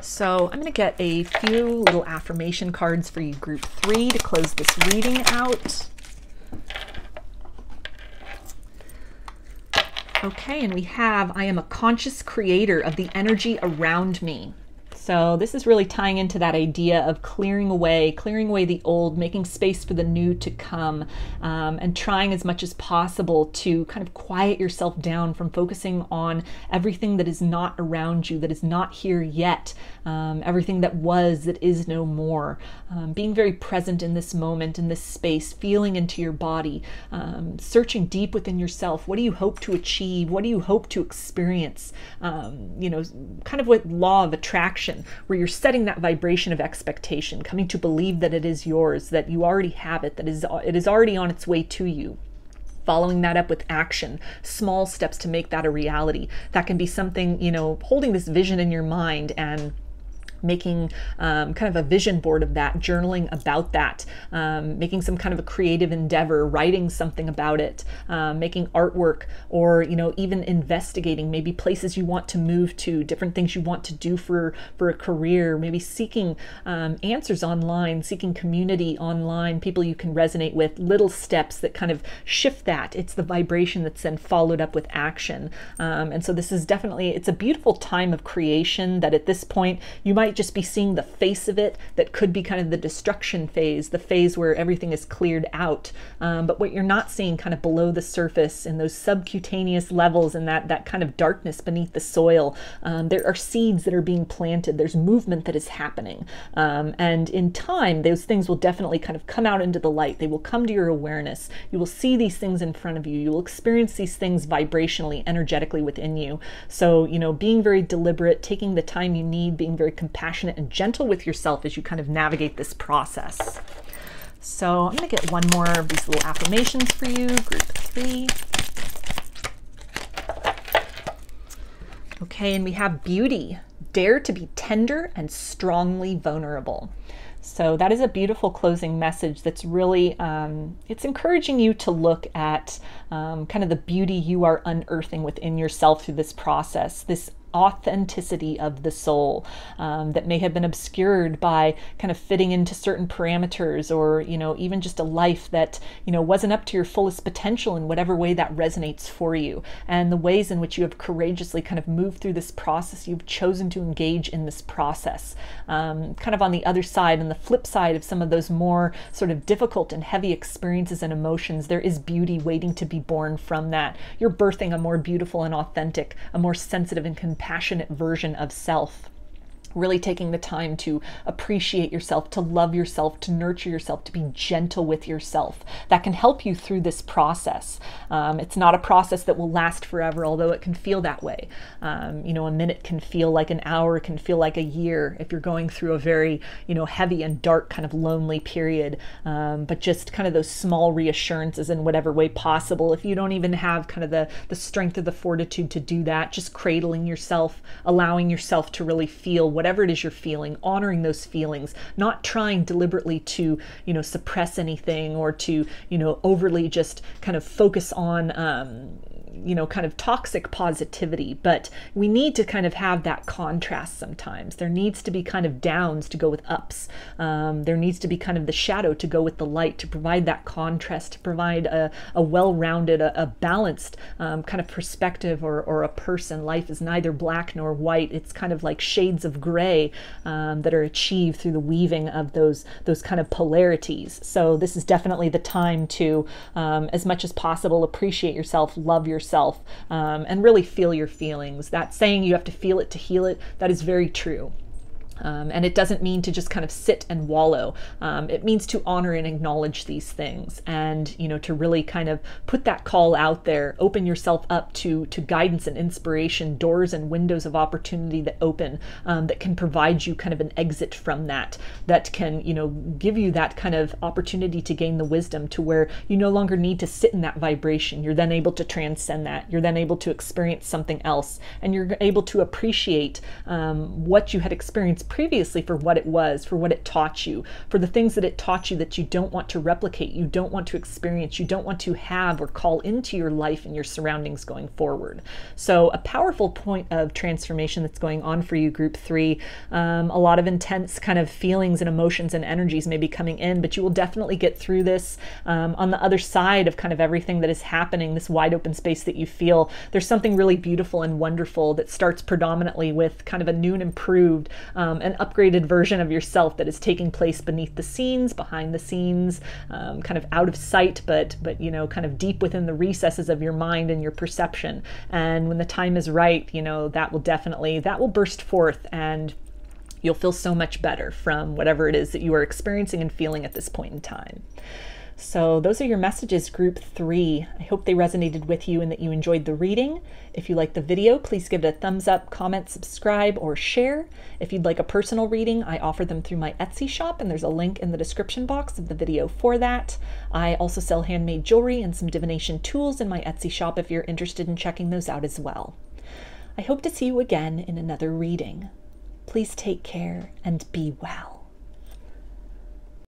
So I'm going to get a few little affirmation cards for you, group three, to close this reading out. Okay, and we have, I am a conscious creator of the energy around me. So this is really tying into that idea of clearing away, clearing away the old, making space for the new to come, um, and trying as much as possible to kind of quiet yourself down from focusing on everything that is not around you, that is not here yet, um, everything that was, that is no more. Um, being very present in this moment, in this space, feeling into your body, um, searching deep within yourself. What do you hope to achieve? What do you hope to experience? Um, you know, kind of with law of attraction, where you're setting that vibration of expectation, coming to believe that it is yours, that you already have it, that is, it is already on its way to you. Following that up with action, small steps to make that a reality. That can be something, you know, holding this vision in your mind and making um, kind of a vision board of that, journaling about that, um, making some kind of a creative endeavor, writing something about it, um, making artwork, or, you know, even investigating maybe places you want to move to, different things you want to do for, for a career, maybe seeking um, answers online, seeking community online, people you can resonate with, little steps that kind of shift that. It's the vibration that's then followed up with action. Um, and so this is definitely, it's a beautiful time of creation that at this point, you might just be seeing the face of it. That could be kind of the destruction phase, the phase where everything is cleared out. Um, but what you're not seeing kind of below the surface in those subcutaneous levels and that, that kind of darkness beneath the soil, um, there are seeds that are being planted. There's movement that is happening. Um, and in time, those things will definitely kind of come out into the light. They will come to your awareness. You will see these things in front of you. You will experience these things vibrationally, energetically within you. So, you know, being very deliberate, taking the time you need, being very compassionate and gentle with yourself as you kind of navigate this process. So I'm going to get one more of these little affirmations for you, group three. Okay, and we have beauty. Dare to be tender and strongly vulnerable. So that is a beautiful closing message that's really, um, it's encouraging you to look at um, kind of the beauty you are unearthing within yourself through this process, this authenticity of the soul um, that may have been obscured by kind of fitting into certain parameters, or, you know, even just a life that, you know, wasn't up to your fullest potential in whatever way that resonates for you. And the ways in which you have courageously kind of moved through this process, you've chosen to engage in this process. Um, kind of on the other side, and the flip side of some of those more sort of difficult and heavy experiences and emotions, there is beauty waiting to be born from that. You're birthing a more beautiful and authentic, a more sensitive and passionate version of self. Really taking the time to appreciate yourself, to love yourself, to nurture yourself, to be gentle with yourself. That can help you through this process. Um, it's not a process that will last forever, although it can feel that way. Um, you know, a minute can feel like an hour, can feel like a year if you're going through a very, you know, heavy and dark kind of lonely period. Um, but just kind of those small reassurances in whatever way possible. If you don't even have kind of the, the strength or the fortitude to do that, just cradling yourself, allowing yourself to really feel whatever it is you're feeling, honoring those feelings, not trying deliberately to, you know, suppress anything or to, you know, overly just kind of focus on, um, you know, kind of toxic positivity. But we need to kind of have that contrast sometimes. There needs to be kind of downs to go with ups. Um, there needs to be kind of the shadow to go with the light, to provide that contrast, to provide a, a well-rounded, a, a balanced um, kind of perspective or, or a person. Life is neither black nor white. It's kind of like shades of gray um, that are achieved through the weaving of those those kind of polarities. So this is definitely the time to, um, as much as possible, appreciate yourself, love yourself, um, and really feel your feelings. That saying, you have to feel it to heal it, that is very true. Um, and it doesn't mean to just kind of sit and wallow. Um, it means to honor and acknowledge these things, and, you know, to really kind of put that call out there, open yourself up to, to guidance and inspiration, doors and windows of opportunity that open, um, that can provide you kind of an exit from that, that can, you know, give you that kind of opportunity to gain the wisdom to where you no longer need to sit in that vibration. You're then able to transcend that. You're then able to experience something else, and you're able to appreciate um, what you had experienced previously for what it was, for what it taught you, for the things that it taught you that you don't want to replicate, you don't want to experience, you don't want to have or call into your life and your surroundings going forward. So a powerful point of transformation that's going on for you, group three. Um, a lot of intense kind of feelings and emotions and energies may be coming in, but you will definitely get through this. Um, on the other side of kind of everything that is happening, this wide open space that you feel, there's something really beautiful and wonderful that starts predominantly with kind of a new and improved um, um, an upgraded version of yourself that is taking place beneath the scenes, behind the scenes, um, kind of out of sight, but, but, you know, kind of deep within the recesses of your mind and your perception. And when the time is right, you know, that will definitely, that will burst forth, and you'll feel so much better from whatever it is that you are experiencing and feeling at this point in time. So those are your messages, group three. I hope they resonated with you and that you enjoyed the reading. If you liked the video, please give it a thumbs up, comment, subscribe, or share. If you'd like a personal reading, I offer them through my Etsy shop, and there's a link in the description box of the video for that. I also sell handmade jewelry and some divination tools in my Etsy shop if you're interested in checking those out as well. I hope to see you again in another reading. Please take care and be well.